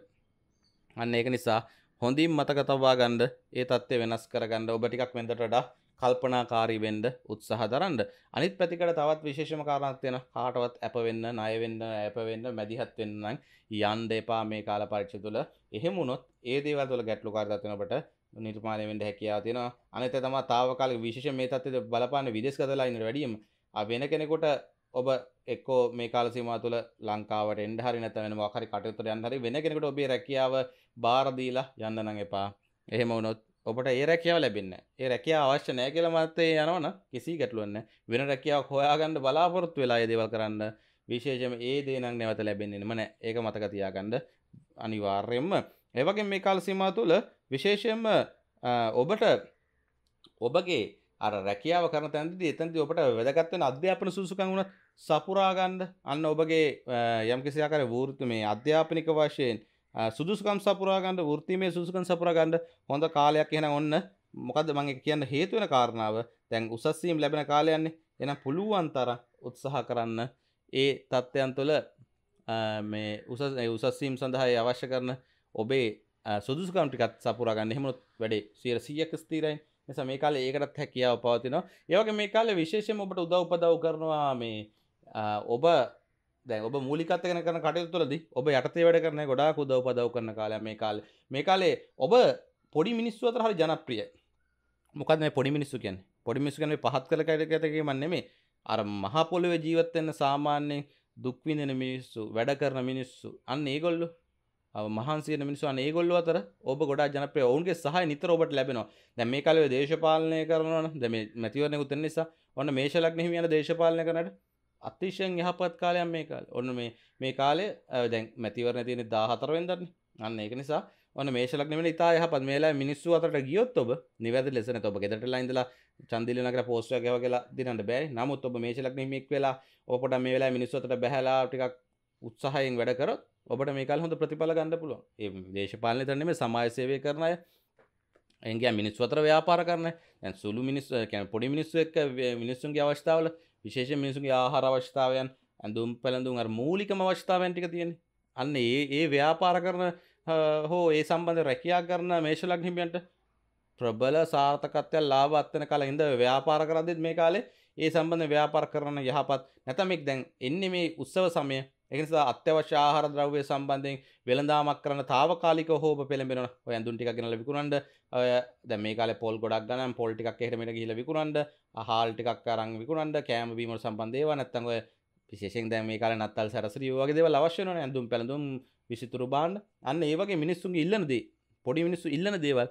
අන්න ඒක නිසා හොඳින් මතක තබා ගන්න, ඒ தත්ත්වය වෙනස් කර ගන්න, ඔබ ටිකක් වෙනදට වඩා කල්පනාකාරී වෙන්න උත්සාහ දරන්න. අනිත් පැතිකඩ තවත් විශේෂම කාරණාවක් තියෙනවා. කාටවත් ඇප වෙන්න, ණය වෙන්න, ඇප වෙන්න, මැදිහත් වෙන්න නම් යන්න එපා මේ කාල පරිච්ඡේදය තුළ. එහෙම වුණොත් ඒ දේවල් වල ගැටලුකාරීත්වයක් වෙන ඔබට නිර්මාණය වෙන්න හැකියාව තියෙනවා. අනිත් එක තමයි తాවකාලික විශේෂයෙන් මේ තත්ත්වයේ බලපාන විදේශගතලා ඉන්නට වැඩියම වෙන කෙනෙකුට ඔබ එක්කෝ මේ කාල සීමාව තුළ ලංකාවට එන්න හරි නැත්නම් වෙන මොකක් හරි කටයුත්තකට යන්න හරි වෙන කෙනෙකුට ඔබේ රැකියාව බාර දීලා යන්න නම් එපා. එහෙම වුණොත් ඔබට ඒ රැකියාව ලැබෙන්නේ නැහැ. ඒ රැකියාව අවශ්‍ය නැහැ කියලා මතේ යනවනම් කිසි ගැටලුවක් නැහැ. වෙන රැකියාවක් හොයාගන්න බලාපොරොත්තු වෙලා ඒ දේවල් කරන්න. විශේෂයෙන්ම ඒ දේ නම් නැවත ලැබෙන්නේම නැහැ. ඒක මතක තියාගන්න අනිවාර්යයෙන්ම. ඒ වගේම මේ කාල සීමාව තුළ විශේෂයෙන්ම ඔබට ඔබගේ අර රැකියාව කරන තැනදී එතනදී ඔබට වැදගත් වෙන අධ්‍යාපන සුසුකම් උනත් සපුරා ගන්න. අන්න ඔබගේ යම්කිසි ආකාරයේ වෘත්ති මේ අධ්‍යාපනික වශයෙන් සුදුසුකම් සපුරා ගන්න, වෘත්තිමය සුසුකම් සපුරා ගන්න හොඳ කාලයක්. එහෙනම් ඔන්න මොකද්ද මම කියන්න හේතු වෙන කාරණාව, දැන් උසස් වීම ලැබෙන කාලයන්නේ. එහෙනම් පුළුවන් තරම් උත්සාහ කරන්න ඒ தත්ත්වයන් තුළ මේ උසස් උසස් වීම සඳහා අවශ්‍ය කරන ඔබේ සුදුසුකම් ටිකත් සපුරා ගන්න. එහෙම උනොත් වැඩේ සීයක් ස්ථිරයි. නිසා මේ කාලේ ඒකටත් හැකියාව පවතිනවා. ඒ වගේ මේ කාලේ විශේෂයෙන්ම ඔබට උදව් උපදව් කරනවා මේ ඔබ දැන් ඔබ මූලිකත්වගෙන කරන කටයුතු වලදී ඔබ යටතේ වැඩ කරන ගොඩාක් උදව් උපදව් කරන කාලයක් මේ කාලේ. මේ කාලේ ඔබ පොඩි මිනිස්සු අතර හරි ජනප්‍රියයි. මොකද මේ පොඩි මිනිස්සු කියන්නේ? පොඩි මිනිස්සු කියන්නේ පහත් කළ කයකට කියමන් නෙමෙයි. අර මහ පොළවේ ජීවත් වෙන සාමාන්‍ය දුක් විඳින මිනිස්සු, වැඩ කරන මිනිස්සු, අන්න ඒගොල්ලෝ මහන්සියන මිනිස්සු අනේ ඒගොල්ලෝ අතර ඔබ ගොඩාක් ජනප්‍රිය. ඔවුන්ගේ සහාය නිතර ඔබට ලැබෙනවා. දැන් මේ කාලේ දේශපාලනය කරනවනම් දැන් මේ මැතිවරණයකුත් වෙන නිසා ඔන්න මේෂ ලග්න හිමියන දේශපාලනය කරනට අතිශයින් යහපත් කාලයක් මේ කාලේ. ඔන්න මේ මේ කාලේ දැන් මැතිවරණ තියෙන්නේ දාහතර වෙනිදානේ. අන්න ඒක නිසා ඔන්න මේෂ ලග්න හිමියන ඉතා යහපත්. මේ වෙලාවේ මිනිස්සු අතරට ගියොත් ඔබ නිවැරදි ලෙස නැත ඔබ ගෙදරටලා ඉඳලා චන්දිලියන කියලා පෝස්ට් එකක් ගහවලා දිනන්න බෑනේ. නමුත් ඔබ මේෂ ලග්න හිමියෙක් වෙලා ඔබ පොඩ මේ වෙලාවේ මිනිස්සු අතරට බැහැලා ටිකක් උත්සාහයෙන් වැඩ කරොත් ඔබට මේ කාලේ හොඳ ප්‍රතිඵල ගන්න පුළුවන්. ඒ දේශපාලනේ තර නෙමෙයි, සමාජ සේවය කරන අය, එන් ගියා මිනිස්සු අතර ව්‍යාපාර කරන අය. දැන් සුළු මිනිස්සු කියන්නේ පොඩි මිනිස්සු එක්ක මිනිස්සුන්ගේ අවශ්‍යතාවල, විශේෂයෙන් මිනිස්සුන්ගේ ආහාර අවශ්‍යතාවයන්, ඇඳුම් පැළඳුම්, අර මූලිකම අවශ්‍යතාවයන් ටික තියෙන්නේ. අන්න ඒ ඒ ව්‍යාපාර කරන හෝ ඒ සම්බන්ධ රැකියා කරන මේෂ ලග්න හිමියන්ට ප්‍රබල සාර්ථකත්වයක් ලාභ අත්වන කාලේ ඉඳ ව්‍යාපාර කරද්දිත් මේ කාලේ ඒ සම්බන්ධ ව්‍යාපාර කරන යහපත්. නැත්නම් එක් දැන් එන්නේ මේ උත්සව සමය. ඒක නිසා අත්‍යවශ්‍ය ආහාර ද්‍රව්‍ය සම්බන්ධයෙන් වෙළඳාමක් කරන తాවකාලිකව හොබ පෙළඹෙනවා. ඔය ඇඳුම් ටිකක් ගෙනලා විකුණන්න. ඔය දැන් මේ කාලේ පොල් ගොඩක් ගන්න, පොල් ටිකක් එහෙට මෙහෙට ගිහිල්ලා විකුණන්න, හාල් ටිකක් අරන් විකුණන්න, කෑම බීම සම්බන්ධ ඒවා. නැත්නම් ඔය විශේෂයෙන් දැන් මේ කාලේ නත්තල් සැරසිරි වගේ දේවල් අවශ්‍ය වෙනවනේ. ඇඳුම් පැළඳුම්, විසිතුරු බාන්න. අන්න ඒ වගේ මිනිස්සුන්ගේ ඉල්ලන දේ, පොඩි මිනිස්සු ඉල්ලන දේවල්,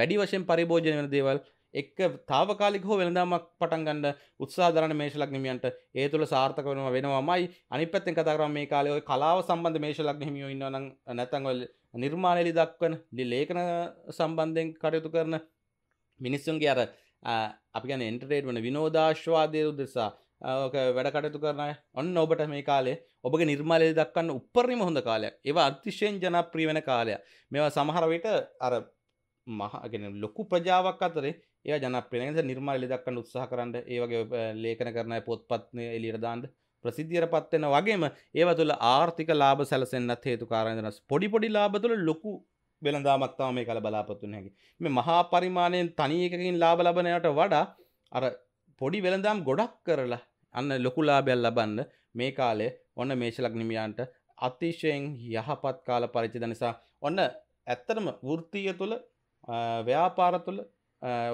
වැඩි වශයෙන් පරිභෝජනය වෙන දේවල් එක්ක తాවකාලිකව වෙළඳාමක් පටන් ගන්න උත්සාහ දරන මේෂ ලග්න හිමියන්ට ඒ තුළ සාර්ථක වෙනවා වෙනවමයි. අනිත් පැත්තෙන් කතා කරාම මේ කාලේ ඔය කලාව සම්බන්ධ මේෂ ලග්න හිමියෝ ඉන්නවා නම් නැත්නම් ඔය නිර්මාණයලි දක්වන, ලේඛන සම්බන්ධයෙන් කටයුතු කරන මිනිස්සුන්ගේ අර අපි කියන්නේ එන්ටර්ටේන්මන්ට් විනෝදාශ්වාදයේ උදෙසා ඔක වැඩ කටයුතු කරන අය, ඔන්න ඔබට මේ කාලේ ඔබගේ නිර්මාණයලි දක්වන්න උපරිම හොඳ කාලයක්. ඒවා අතිශයින් ජනප්‍රිය වෙන කාලයක්. මේවා සමහර විට අර මහ කියන්නේ ලොකු ප්‍රජාවක් අතරේ ඒ ජනප්‍රිය නිසා නිර්මාණය දක්වන්න උත්සාහ කරන්න. ඒ වගේ ලේඛන කරන අය පොත්පත් එළියට දාන්න, ප්‍රසිද්ධියටපත් වෙන වගේම ඒවා තුළ ආර්ථික ලාභ සැලසෙන්නත් හේතුකාරයන් දෙනස්. පොඩි පොඩි ලාභ තුළ ලොකු වෙළඳාමක් තමයි මේ කාල බලාපොරොත්තු වෙන්නේ. මේ මහා පරිමාණයෙන් තනි එකකින් ලාභ ලබනයට වඩා අර පොඩි වෙළඳාම් ගොඩක් කරලා අන්න ලොකු ලාභයක් ලබන්න මේ කාලය ඔන්න මේෂ ලග්න හිමියන්ට අතිශයින් යහපත් කාල පරිච්ඡේද නිසා ඔන්න ඇත්තටම වෘත්තීය තුළ, ව්‍යාපාර තුළ,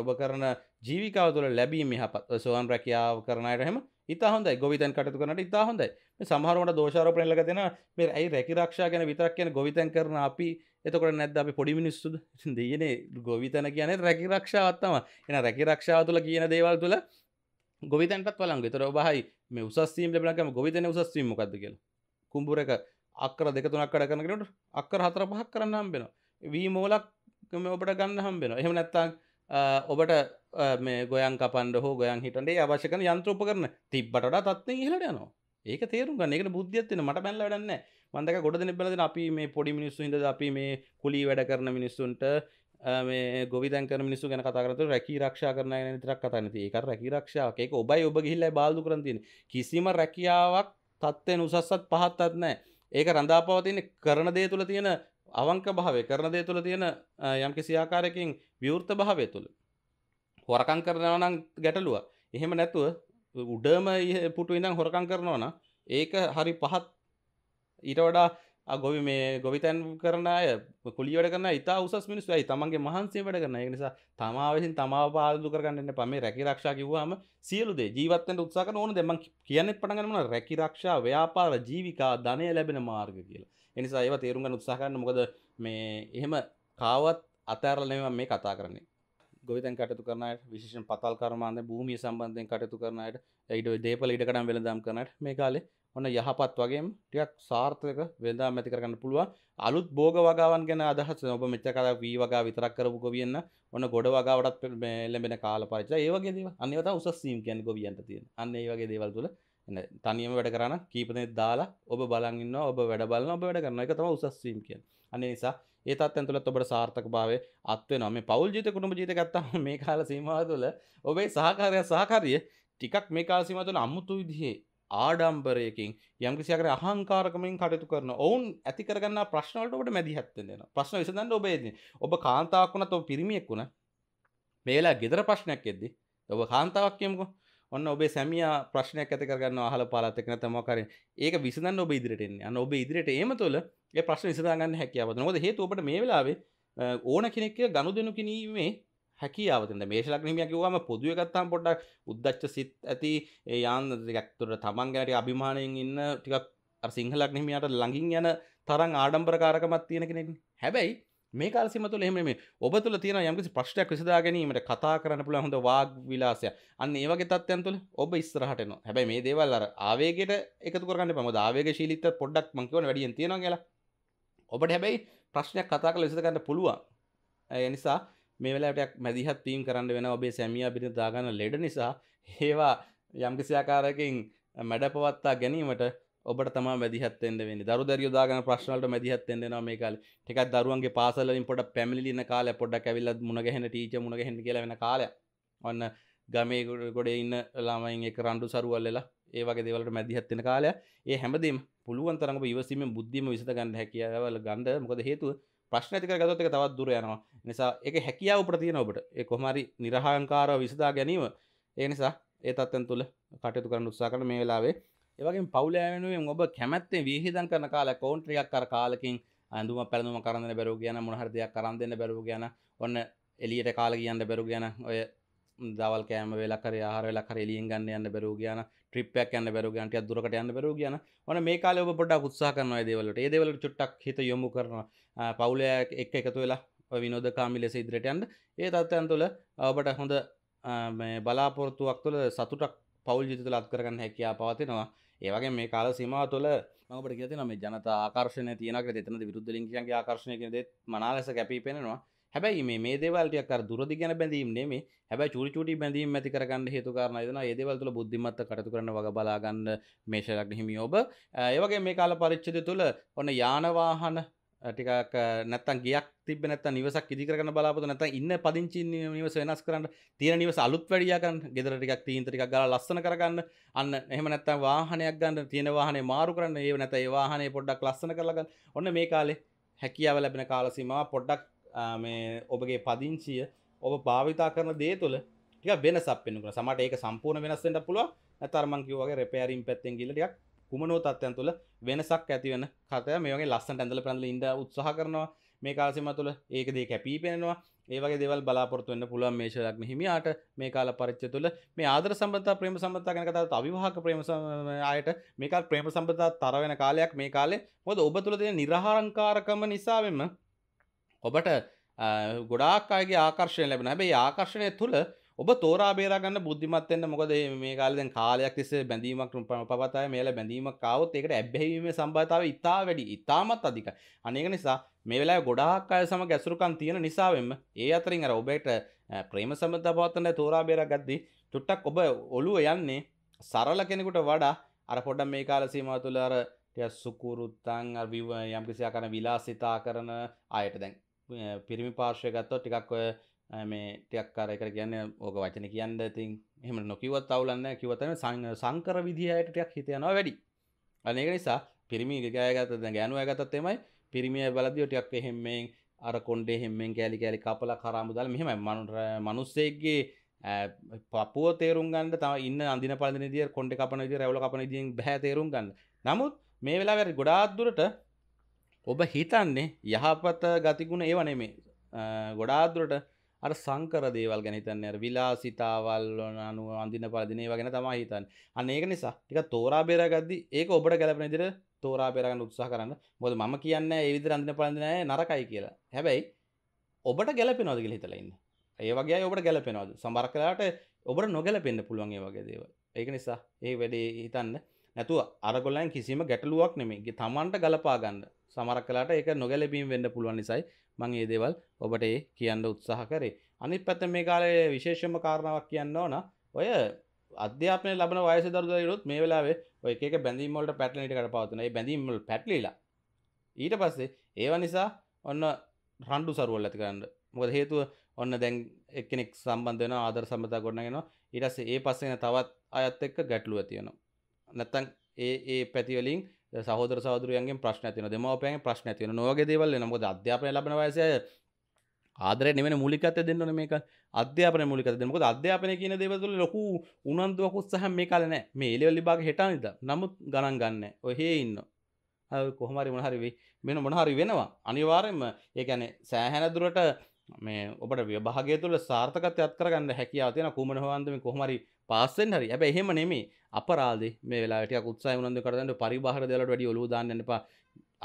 ඔබ කරන ජීවිකාව තුළ ලැබීම යහපත්. සෝවන් රැකියාව කරන අයට එහෙම ඉතා හොඳයි. ගොවිතැන් කටයුතු කරනට ඉතා හොඳයි. මේ සමහරවට දෝෂාරෝපණය ළඟ දෙනවා. මේ ඇයි රැකී ආරක්ෂා ගැන විතරක් කියන ගොවිතැන් කරන අපි එතකොට නැද්ද අපි පොඩි මිනිස්සුද? දෙයනේ ගොවිතැන කියන්නේ රැකී ආරක්ෂාවක් තමයි. එහෙනම් රැකී ආරක්ෂාව තුළ කියන දේවල් තුළ ගොවිතැන්ටත් වළංගු. ඒතර ඔබයි මේ උසස් වීම ලැබුණාම ගොවිතැනේ උසස් වීම මොකද්ද කියලා? කුඹුරක අක්කර දෙක තුනක් වැඩ කරන කෙනෙකුට අක්කර හතර පහක් කරන්න හම්බ වෙනවා. වී මෝලක් මේ ඔබට ගන්න හම්බ වෙනවා. එහෙම නැත්නම් ඔබට මේ ගොයන් කපන්න හෝ ගොයන් හිටන්න ඒ අවශ්‍ය කරන යන්ත්‍ර උපකරණ තිබ්බට වඩා තත්ත්වෙන් ඉහළට යනවා. ඒක තේරුම් ගන්න. ඒකට බුද්ධියක් තියෙන මට බැලලා වැඩක් නැහැ. මම දැක ගොඩ දෙනෙක් බලලා අපි මේ පොඩි මිනිස්සු හින්දා අපි මේ කුලී වැඩ කරන මිනිස්සුන්ට මේ ගොවිතැන් කරන මිනිස්සු ගැන කතා කරද්දී රැකී ආරක්ෂා කරන ගැන විතරක් කතා නැති. ඒක රැකී ආරක්ෂාවක්. ඒක ඔබයි ඔබ ගිහිල්ලා බාල්දු කරන් තියෙන්නේ. කිසිම රැකියාවක් තත්ත්වෙන් උසස්සත් පහත්වත් නැහැ. ඒක රඳාපව තියෙන කරන දේ තුල තියෙන අවංක භාවය, කරන දේ තුල තියෙන යම්කිසි ආකාරයකින් විවෘත භාවය තුල. හොරකම් කරනවා නම් ගැටලුව. එහෙම නැතුව උඩම පුටු ඉඳන් හොරකම් කරනවා නම් ඒක හරි පහත්. ඊට වඩා ගොවි මේ ගොවිතැන් කරන අය, කුලී වැඩ කරන අය, ඊට උසස් මිනිස්සු අය තමන්ගේ මහන්සියෙන් වැඩ කරන අය. ඒ නිසා තමා විසින් තමාව පාලු කරගන්න එන්න එපා. මේ රැකී ආරක්ෂා කිව්වම සියලු දේ ජීවත් වෙන්න උත්සාහ කරන ඕන දේ මම කියන්නේ පටන් ගන්න මොනවා රැකී ආරක්ෂා, ව්‍යාපාර, ජීවිකා, ධනය ලැබෙන මාර්ග කියලා. ඒ නිසා ඒවා තේරුම් ගන්න උත්සාහ කරන්න. මොකද මේ එහෙම කාවත් අතහැරලා නෙමෙයි මම මේ කතා කරන්නේ. ගොවිතැන් කටයුතු කරන අයට, විශේෂයෙන් පතල් කර්මාන්තයෙන් භූමිය සම්බන්ධයෙන් කටයුතු කරන අයට, ඊට දේපල ඉඩකඩම් වෙළඳාම් කරන අයට මේ කාලේ ඔන්න යහපත් වගේම ටිකක් සාර්ථක වෙළඳාම් ඇති කරගන්න පුළුවන්. අලුත් භෝග වගාවන් ගැන අදහස් ඔබ මෙච්චර කාලා වී වගා විතරක් කරපු ගොවියන් නම් ඔන්න ගොඩ වගාවටත් ලැබෙන කාල පරිච්ඡේදය ඒ වගේ දේවල්. අන්න ඒවා තමයි උසස් සීම් කියන්නේ ගොවියන්ට තියෙන. අන්න ඒ වගේ දේවල් තුල තනියම වැඩ කරා නම් කීප දෙනෙක් දාලා ඔබ බලන් ඉන්නවා, ඔබ වැඩ බලනවා, ඔබ වැඩ කරනවා. ඒක තමයි උසස් සීම් කියන්නේ. අන්න ඒ නිසා ඒ තත්ත්වයන් තුළ ඔබට සාර්ථක භාවය අත් වෙනවා. මේ පෞල් ජීවිත, කුටුම්බ ජීවිත ගත්තාම මේ කාල සීමාව තුළ ඔබේ සහකාරය සහකාරිය ටිකක් මේ කාල සීමාව තුළ අමුතු විදිහේ ආඩම්බරයකින් යම්කිසි ආකාරයක අහංකාරකමෙන් කටයුතු කරන ඔවුන් ඇති කරගන්නා ප්‍රශ්න වලට ඔබට මැදිහත් වෙන්න වෙනවා. ප්‍රශ්න විසඳන්න ඔබ එදින. ඔබ කාන්තාවක් වුණත්, ඔබ පිරිමියෙක් වුණත් මේ වෙලාව ගෙදර ප්‍රශ්නයක් එද්දී ඔබ කාන්තාවක් කියමුකෝ. ඔන්න ඔබේ සැමියා ප්‍රශ්නයක් ඇති කරගන්නවා අහල පාලත් එක්ක නැත්නම් මොකක් හරි. ඒක විසඳන්න ඔබ ඉදිරියට එන්නේ. අන්න ඔබ ඉදිරියට ඒම තුළ ඒ ප්‍රශ්න විසඳා ගන්න හැකියාව දෙනවා. මොකද හේතුව ඔබට මේ වෙලාවේ ඕන කෙනෙක් එක්ක ගනුදෙනු කිරීමේ හැකියාව දෙනවා. මේෂ ලග්න හිමියා කිව්වම පොදුවේ ගත්තාම පොඩ්ඩක් උද්දච්ච සිත් ඇති ඒ යාන් ටිකක් තුර තමන් ගැන අභිමාණයෙන් ඉන්න ටිකක් අර සිංහ ලග්න හිමියාට ළඟින් යන තරම් ආඩම්බරකාරකමක් තියෙන කෙනෙක්නේ. හැබැයි මේ කාල සීමාව තුළ එහෙම නෙමෙයි. ඔබ තුළ තියෙන යම්කිසි ප්‍රශ්නයක් විසඳා ගැනීමට කතා කරන්න පුළුවන් හොඳ වාග් විලාසය. අන්න ඒ වගේ තත්ත්වයන් තුළ ඔබ ඉස්සරහට එනවා. හැබැයි මේ දේවල් අර ආවේගයට එකතු කරගන්න එපා. මොකද ආවේගශීලීත්වය පොඩ්ඩක් මම කියවන වැඩියෙන් තියෙනවා කියලා. ඔබට හැබැයි ප්‍රශ්නයක් කතා කරලා විසඳ ගන්න පුළුවන්. ඒ නිසා මේ වෙලාවට මැදිහත් වීම කරන්න වෙනවා. ඔබේ සැමියා බිරිඳ දාගන්න ලෙඩ නිසා ඒවා යම්කිසි ආකාරයකින් මැඩපවත්තා ගැනීමට ඔබට තමයි මැදිහත් වෙන්න වෙන්නේ. දරු දරියෝ දාගෙන ප්‍රශ්න වලට මැදිහත් වෙන්න වෙනවා මේ කාලේ. ටිකක් දරුවන්ගේ පාසල් වලින් පොඩක් පැමිණිලි ඉන්න කාලයක්, පොඩක් ඇවිල්ලා මුණ ගැහෙන ටීචර් මුණ ගැහෙන්න කියලා වෙන කාලයක්. ඔන්න ගමේ ගොඩේ ඉන්න ළමයින් එක්ක රණ්ඩු සරුවල් වෙලා ඒ වගේ දේවල් වලට මැදිහත් වෙන කාලයක්. ඒ හැමදේම පුළුවන් තරම් ඔබ ඉවසීමෙන් බුද්ධියම විසඳ ගන්න හැකියාවල් ගන්න. මොකද හේතුව ප්‍රශ්න ඇති කරගත්තොත් ඒක තවත් දුර යනවා. ඒ නිසා ඒකේ හැකියාව උඩට තියෙන ඔබට. ඒ කොහොම හරි නිර්හංකාරව විසඳා ගැනීම. ඒ නිසා ඒ තත්ත්වයන් තුළ කටයුතු කරන්න උත්සාහ කරන මේ වෙලාවේ ඒවගේ පවුලෑවෙනුවෙන් ඔබ කැමැත්තෙන් විහිදන් කරන කාලයක් කෝන්ට්‍රියක් කර කාලකින් අඳුම පැළඳුම කරන් දෙන්න බැරුව ගියා නම් මොන හරි දෙයක් කරන් දෙන්න බැරුව ගියා නම් ඔන්න එළියට කාලා කියන්න බැරුව ගියා නම් ඔය දවල් කෑම වේලක් හරි ආහාර වේලක් හරි එළියෙන් ගන්න යන්න බැරුව ගියා නම් ට්‍රිප් එකක් යන්න බැරුව ගියා නම් ටිකක් දුරකට යන්න බැරුව ගියා නම් ඔන්න මේ කාලේ ඔබ පොඩ්ඩක් උත්සාහ කරනවා ඒ දේවල් වලට. ඒ දේවල් වලට චුට්ටක් හිත යොමු කරනවා. පවුලේ එක්ක එකතු වෙලා ඔය විනෝදකාමී ලෙස ඉදිරියට යන්න. ඒ තත්ත්වයන් තුළ ඔබට හොඳ මේ බලාපොරොත්තුවක් තුළ සතුටක් පවුල් ජීවිත තුළ අත් කරගන්න හැකියාව පවතිනවා. ඒ වගේ මේ කාල සීමාව තුළ මම ඔබට කියලා තියෙනවා මේ ජනතා ආකර්ෂණය තියෙනවා කියලා. එතනදී විරුද්ධ ලිංගිකයන්ගේ ආකර්ෂණය කියන දේත් මනාලස කැපී පෙනෙනවා. හැබැයි මේ මේ දේවල් ටිකක් අර දුරදි ගැන බැඳීම් නෙමෙයි. හැබැයි චූටි චූටි බැඳීම් ඇති කරගන්න හේතු කාරණා දෙනවා. මේ දේවල් තුළ බුද්ධිමත්ව කටයුතු කරන්න වග බලා ගන්න මේෂ ලග්න හිමියෝ ඔබ. ඒ වගේ මේ කාල පරිච්ඡේදය තුළ ඔන්න යාන වාහන ටිකක් නැත්තම් ගියක් තිබ්බේ නැත්තම් නිවසක් ඉදි කරගන්න බලාපොරොත්තු නැත්තම් ඉන්න පදිංචි නිවස වෙනස් කරන්න, තියෙන නිවස අලුත් වැඩියා ගන්න, ගෙදර ටිකක් තීන්ත ටිකක් ගාලා ලස්සන කරගන්න. අන්න එහෙම නැත්තම් වාහනයක් ගන්න, තියෙන වාහනේ මාරු කරන්න, ඒව නැත්නම් ඒ වාහනේ පොඩ්ඩක් ලස්සන කරලා ගන්න. ඔන්න මේ කාලේ හැකියාව ලැබෙන කාල සීමාව පොඩ්ඩක් මේ ඔබගේ පදිංචිය ඔබ භාවිතා කරන දේ තුළ ටිකක් වෙනසක් වෙන්න පුළුවන්. සමහරට ඒක සම්පූර්ණ වෙනස් වෙන්නත් පුළුවන්. නැත්නම් අර මං කිව්වා වගේ රිපෙයාරින් පැත්තෙන් ගිහලා ටිකක් කුමනෝ තත්ත්වයන් තුළ වෙනසක් ඇති වෙන කතාව. මේ වගේ ලස්සනට ඇඳලා පැනලා ඉඳ උත්සාහ කරනවා මේ කාල සීමාව තුළ. ඒක දෙය කැපී පෙනෙනවා. ඒ වගේ දේවල් බලාපොරොත්තු වෙන්න පුළුවන් මේෂ ලග්න හිමියාට මේ කාල පරිච්ඡේදය තුළ. මේ ආදර සම්බන්ධතා, ප්‍රේම සම්බන්ධතා ගැන කතා කරද්දී අවිවාහක ප්‍රේම ආයට මේ කාල ප්‍රේම සම්බන්ධතා තර වෙන කාලයක් මේ කාලේ. මොකද ඔබ තුළ තියෙන නිර්හංකාරකම නිසාවෙම ඔබට ගොඩාක් අයගේ ආකර්ෂණය ලැබෙනවා. හැබැයි ආකර්ෂණය තුළ ඔබ තෝරා බේරා ගන්න බුද්ධිමත් වෙන්න. මොකද මේ කාලේ දැන් කාලයක් තිස්සේ බැඳීමක් පවතায়. මේලා බැඳීමක් ආවොත් ඒකට ඇබ්බැහිීමේ සම්භාවිතාවය ඉතා වැඩි, ඉතාමත් අධිකයි. අනේක නිසා මේ වෙලාවේ ගොඩාක් අය සමග ඇසුරුකම් තියෙන නිසාවෙන්ම ඒ අතරින් අර ඔබට ප්‍රේම සම්බන්ධතාව පවත්වන්න තෝරා බේරා ගද්දී චුට්ටක් ඔබ ඔළුව යන්නේ සරල කෙනෙකුට වඩා අර පොඩ්ඩක් මේ කාල සීමාව තුළ අර सुकुरुत्तंग यम किसी आकार विलासिता आकरण आयट दें පිරිමි පාර්ශ්වය ගත්තොත් ටිකක් ඔය මේ ටිකක් අර ඒකට කියන්නේ ඕක වචන කියන්නේ ඉතින් එහෙම නොකියවත් අවුලක් නැහැ කිව්වත් තමයි සංකර විදියට ටිකක් හිත යනවා වැඩි. අනේ ඒක නිසා පිරිමි ගෑය ගත්තත් දැන් ගෑනුවා ගත්තත් එමය පිරිමිය බලද්දී ටිකක් එහෙම මේ අර කොණ්ඩේ එහෙම මේ කෑලි කෑලි කපලා කරාඹු දාලා මෙහෙමයි මිනිස්සෙක්ගේ පපුව තේරුම් ගන්න තමයි ඉන්න අඳින පළඳින විදිය කොණ්ඩේ කපන විදිය රැවුල කපන විදියෙන් බෑ තේරුම් ගන්න. නමුත් මේ වෙලාවේ ගොඩාක් දුරට ඔබ හිතන්නේ යහපත ගතිගුණ ඒව නෙමෙයි. ගොඩාක් දුරට අර සංකර දේවල් ගැන හිතන්නේ අර විලාසිතාවල් අනු අඳින පළඳින ඒවා ගැන තමයි හිතන්නේ. අන්න ඒක නිසා ටිකක් තෝරා බේරාගද්දී ඒක ඔබට ගැළපෙන විදිහට තෝරා බේරා ගන්න උත්සාහ කරන්න. මොකද මම කියන්නේ ඒ විදිහට අඳින පළඳින අය නරකයි කියලා. හැබැයි ඔබට ගැළපෙනවද කියලා හිතලා ඉන්න. ඒ වගේ අය ඔබට ගැළපෙනවද? සමහර කාලාට ඔබට නොගැළපෙන්න පුළුවන් ඒ වගේ දේවල්. ඒක නිසා ඒ වැඩේ හිතන්න. නැතුව අරගොල්ලන් කිසිම ගැටලුවක් නෙමෙයි. තමන්ට ගලපා ගන්න. සමහර කලාට ඒක නොගැලපීම් වෙන්න පුළුවන් නිසායි මම මේ දේවල් ඔබට ඒ කියන්න උත්සාහ කරේ. අනිත් පැත්ත මේ කාලේ විශේෂම කාරණාවක් කියන්න ඕන. ඔය අධ්‍යාපනය ලැබන වයසේ දරුවෝත් මේ වෙලාවේ ඔය එක එක බැඳීම් වලට පැටලෙන ඊට කරපවතුන. ඒ බැඳීම් වල පැටලිලා ඊට පස්සේ ඒව නිසා ඔන්න රණ්ඩු සරුවල් ඇති කරන්න. මොකද හේතුව ඔන්න දැන් එක්කෙනෙක් සම්බන්ධ වෙනවා ආදර සම්බන්ධතාව ගොඩනගෙනවා. ඊට පස්සේ ඒ පස්සේ එන තවත් අයත් එක්ක ගැටලුව ඇති වෙනවා. නැත්තම් ඒ ඒ පැතිවලින් සහෝදර සහෝදරියන්ගෙන් ප්‍රශ්න ඇති වෙනවා දෙමව්පියන්ගෙන් ප්‍රශ්න ඇති වෙනවා නෝගේ දේවල් වෙනවා. මොකද අධ්‍යාපනය ලැබෙන වයසේ ආදරේ නෙමෙයි මූලිකත්වය දෙන්න ඕනේ. මේක අධ්‍යාපනයේ මූලිකත්වය දෙන්න. මොකද අධ්‍යාපනයේ කියන දේවල් වල ලොකු උනන්දුවක් උත්සාහයක් මේ කාලේ නැහැ. මේ A level විභාග හෙටා නේද? නමුත් ගණන් ගන්නෑ. ඔය හේ ඉන්නවා. අය කොහොම හරි මොන හරි වෙයි. මෙන්න මොන හරි වෙනවා. අනිවාර්යයෙන්ම ඒ කියන්නේ සෑහෙන දුරට මේ ඔබට විභාගය තුළ සාර්ථකත්වයක් කරගන්න හැකියාව තියෙන කුමන හොවන්ද මේ කොහොම හරි පාස් වෙන්න හරි. හැබැයි එහෙම නෙමෙයි. අපරාධේ මේ වෙලාවට ටිකක් උත්සාහය උනන්දු කරගන්න පරිබාහිර දේවල්ට වැඩි ඔලුව දාන්න යන්න එපා.